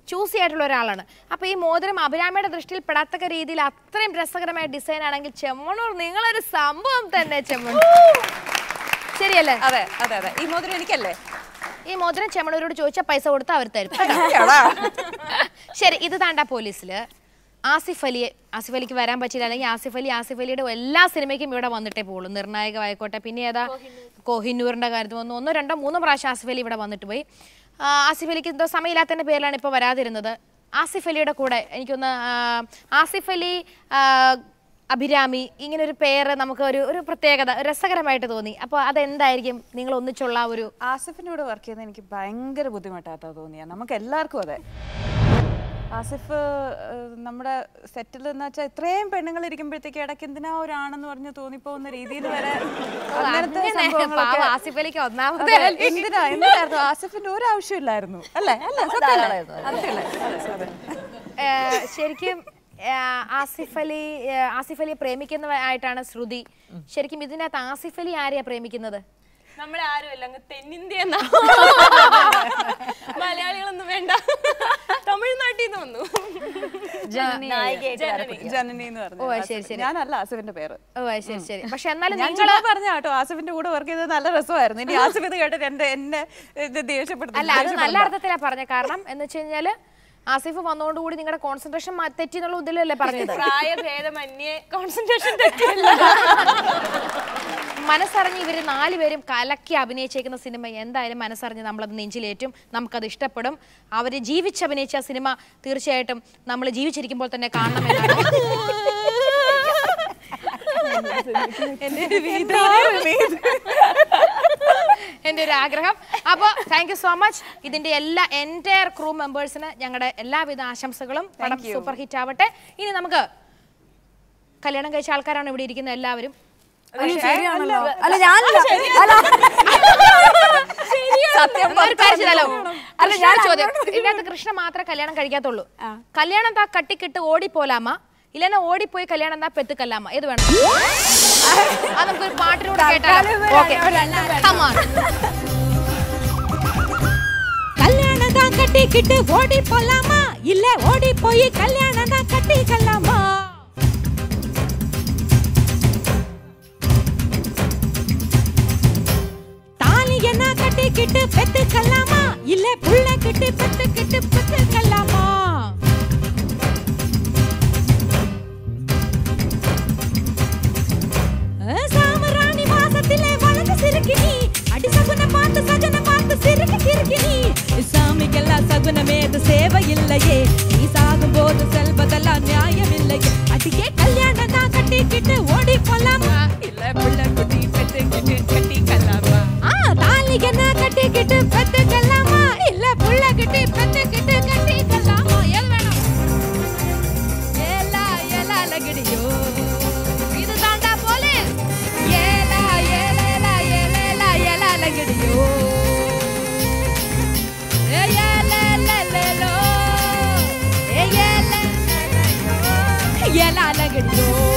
ചൂസി ആയിട്ടുള്ള ഒരാളാണ്. അപ്പോൾ ഈ മോതിരം അഭിരാമിയുടെ ദൃഷ്ടിയിൽ പെടാത്തക്ക രീതിയിൽ അത്രയും രസകരമായ ഡിസൈൻ ആണെങ്കിൽ ചെമ്മണ്ണൂർ നിങ്ങളൊരു സംഭവം തന്നെ. ചെമ്മണ്ണൂർ ശരിയല്ലേ? അതെ അതെ അതെ. ഈ മോതിരം എനിക്കല്ലേ? ഈ മോതിരം ചെമ്മണ്ണൂരോട് ചോദിച്ചാൽ പൈസ കൊടുത്താൽ അവർ തരും. ശരി, ഇത് താണ്ട പോലീസില് ആസിഫ് അലിക്ക് വരാൻ പറ്റില്ല, അല്ലെങ്കിൽ ആസിഫ് അലിയുടെ എല്ലാ സിനിമയ്ക്കും ഇവിടെ വന്നിട്ടേ പോകുള്ളൂ. നിർണായകമായിക്കോട്ടെ, പിന്നെ ഏതാ കോഹിന്നൂറിൻ്റെ കാര്യത്തിൽ വന്നു ഒന്നോ രണ്ടോ മൂന്നോ പ്രാവശ്യം ആസിഫ് അലി ഇവിടെ വന്നിട്ട് പോയി. ആസിഫ് അലിക്ക് എന്തോ സമയമില്ലാത്തതിൻ്റെ പേരിലാണ് ഇപ്പോൾ വരാതിരുന്നത്. ആസിഫ് അലിയുടെ കൂടെ എനിക്കൊന്ന് ആസിഫ് അലി അഭിരാമി ഇങ്ങനൊരു പേര് നമുക്ക് ഒരു പ്രത്യേകത രസകരമായിട്ട് തോന്നി. അപ്പോൾ അതെന്തായിരിക്കും നിങ്ങൾ ഒന്നിച്ചുള്ള ഒരു ആസിഫിൻ്റെ കൂടെ വർക്ക് ചെയ്യുന്നത്? എനിക്ക് ഭയങ്കര ബുദ്ധിമുട്ടായിട്ടാണ് തോന്നിയത്, നമുക്ക് എല്ലാവർക്കും അതെ. ആസിഫ് നമ്മുടെ സെറ്റിൽ എന്ന് വെച്ചാൽ ഇത്രയും പെണ്ണുങ്ങൾ ഇരിക്കുമ്പോഴത്തേക്ക് ഇടയ്ക്ക് എന്തിനാ ഒരാണെന്ന് പറഞ്ഞ് തോന്നിപ്പോകുന്ന രീതിയിൽ വരെ എന്തിനായിരുന്നു ആസിഫിന്റെ ഒരു ആവശ്യമില്ലായിരുന്നു അല്ലേ? ശരിക്കും ആസിഫ് അലിയെ പ്രേമിക്കുന്നതായിട്ടാണ് ശ്രുതി. ശരിക്കും ഇതിനകത്ത് ആസിഫ് അലി ആരെയാ പ്രേമിക്കുന്നത്? നമ്മളെ ആരുമല്ല, അങ്ങ് തെന്നിന്ത്യ മലയാളികളൊന്നും വേണ്ട, തമിഴ്നാട്ടിൽ നിന്ന് വന്നു ജനനി എന്ന് പറഞ്ഞു. ഓ ശരി ശരി, ഞാനല്ല ആസിഫിന്റെ പേര്. ഓ ശരി ശരി. പക്ഷെ എന്നാലും നിങ്ങളാ പറഞ്ഞ കേട്ടോ ആസിഫിന്റെ കൂടെ വർക്ക് ചെയ്തത് നല്ല രസമായിരുന്നു. ഇനി ആസിഫ് ഇത് കേട്ടിട്ട് എന്നെ ദേഷ്യപ്പെടുന്നു. അല്ല, അത് നല്ല അർത്ഥത്തിലാണ് പറഞ്ഞത്. കാരണം എന്ന് വെച്ച് കഴിഞ്ഞാല് ആസിഫ് വന്നോണ്ട് കൂടി നിങ്ങളുടെ കോൺസെൻട്രേഷൻ തെറ്റി എന്നുള്ള ഇതിലല്ലേ പറഞ്ഞത്? പ്രായഭേദമന്യേ കോൺസെൻട്രേഷൻ തെറ്റില്ല. മനസ്സറിഞ്ഞ് ഇവർ നാലുപേരും കലക്കി അഭിനയിച്ചേക്കുന്ന സിനിമ എന്തായാലും മനസ്സറിഞ്ഞ് നമ്മളത് നെഞ്ചിലേറ്റും, നമുക്കത് ഇഷ്ടപ്പെടും. അവർ ജീവിച്ചഭിനയിച്ച സിനിമ തീർച്ചയായിട്ടും നമ്മൾ ജീവിച്ചിരിക്കുമ്പോൾ തന്നെ കാണണമെന്നാണ് എൻ്റെ ഒരു ആഗ്രഹം. അപ്പോൾ താങ്ക് യു സോ മച്ച്. ഇതിൻ്റെ എല്ലാ എൻറ്റയർ ക്രൂ മെമ്പേഴ്സിന് ഞങ്ങളുടെ എല്ലാവിധ ആശംസകളും. പടം സൂപ്പർ ഹിറ്റ് ആവട്ടെ. ഇനി നമുക്ക് കല്യാണം കഴിച്ച ആൾക്കാരാണ് ഇവിടെ ഇരിക്കുന്ന എല്ലാവരും. ചോദ്യം ഇതിനകത്ത് കൃഷ്ണ മാത്രമേ കല്യാണം കഴിക്കാത്തുള്ളൂ. കല്യാണം താ കട്ടിക്കിട്ട് ഓടിപ്പോലാമ, ഇല്ലെന്നാ ഓടിപ്പോയി കല്യാണം താ പെത്തുക്കല്ലാമ, ഏത് വേണം? അത് നമുക്കൊരു പാട്ടിലൂടെ കേട്ടാലോ? കല്യാണം താ കട്ടിക്കിട്ട് ഓടിപ്പോലാമ, ഇല്ല ഓടിപ്പോയി കല്യാണം താ കട്ടിക്കല്ലാമ. താലി എന്നാ കട്ടിക്കിട്ട് പെത്തുക്കല്ലാമ, ഇല്ല പുള്ള കിട്ടി പെത്തുക്കിട്ട് പെത്തുക്കല്ലാമ. சாமராணி மாசத்திலே வளர்ந்து சிறுக்கினி, அடி சகுன பார்த்து சகுன பார்த்து சிறுக்கு சிறுக்கினி. சாமிக்கெல்லாம் சகுனமே அது சேவை இல்லையே, நீ சாகும் போது செல்வதெல்லாம் நியாயம் இல்லையே. அடியே கல்யாணம் தான் கட்டிக்கிட்டு ஓடி போலாமா, இல்ல புள்ள குட்டி பெற்றுக்கிட்டு கட்டிக்கலாமா. தாலி என்ன கட்டிக்கிட்டு பெற்றுக்கலாமா, இல்ல புள்ள குட்டி பெற்றுக்கிட்டு கட்டிக்கலாமா. எது வேணும்? ஏலா ஏலா லகிடியோ lagdiyo eya la la la lo eya la la la lo eya la lagdiyo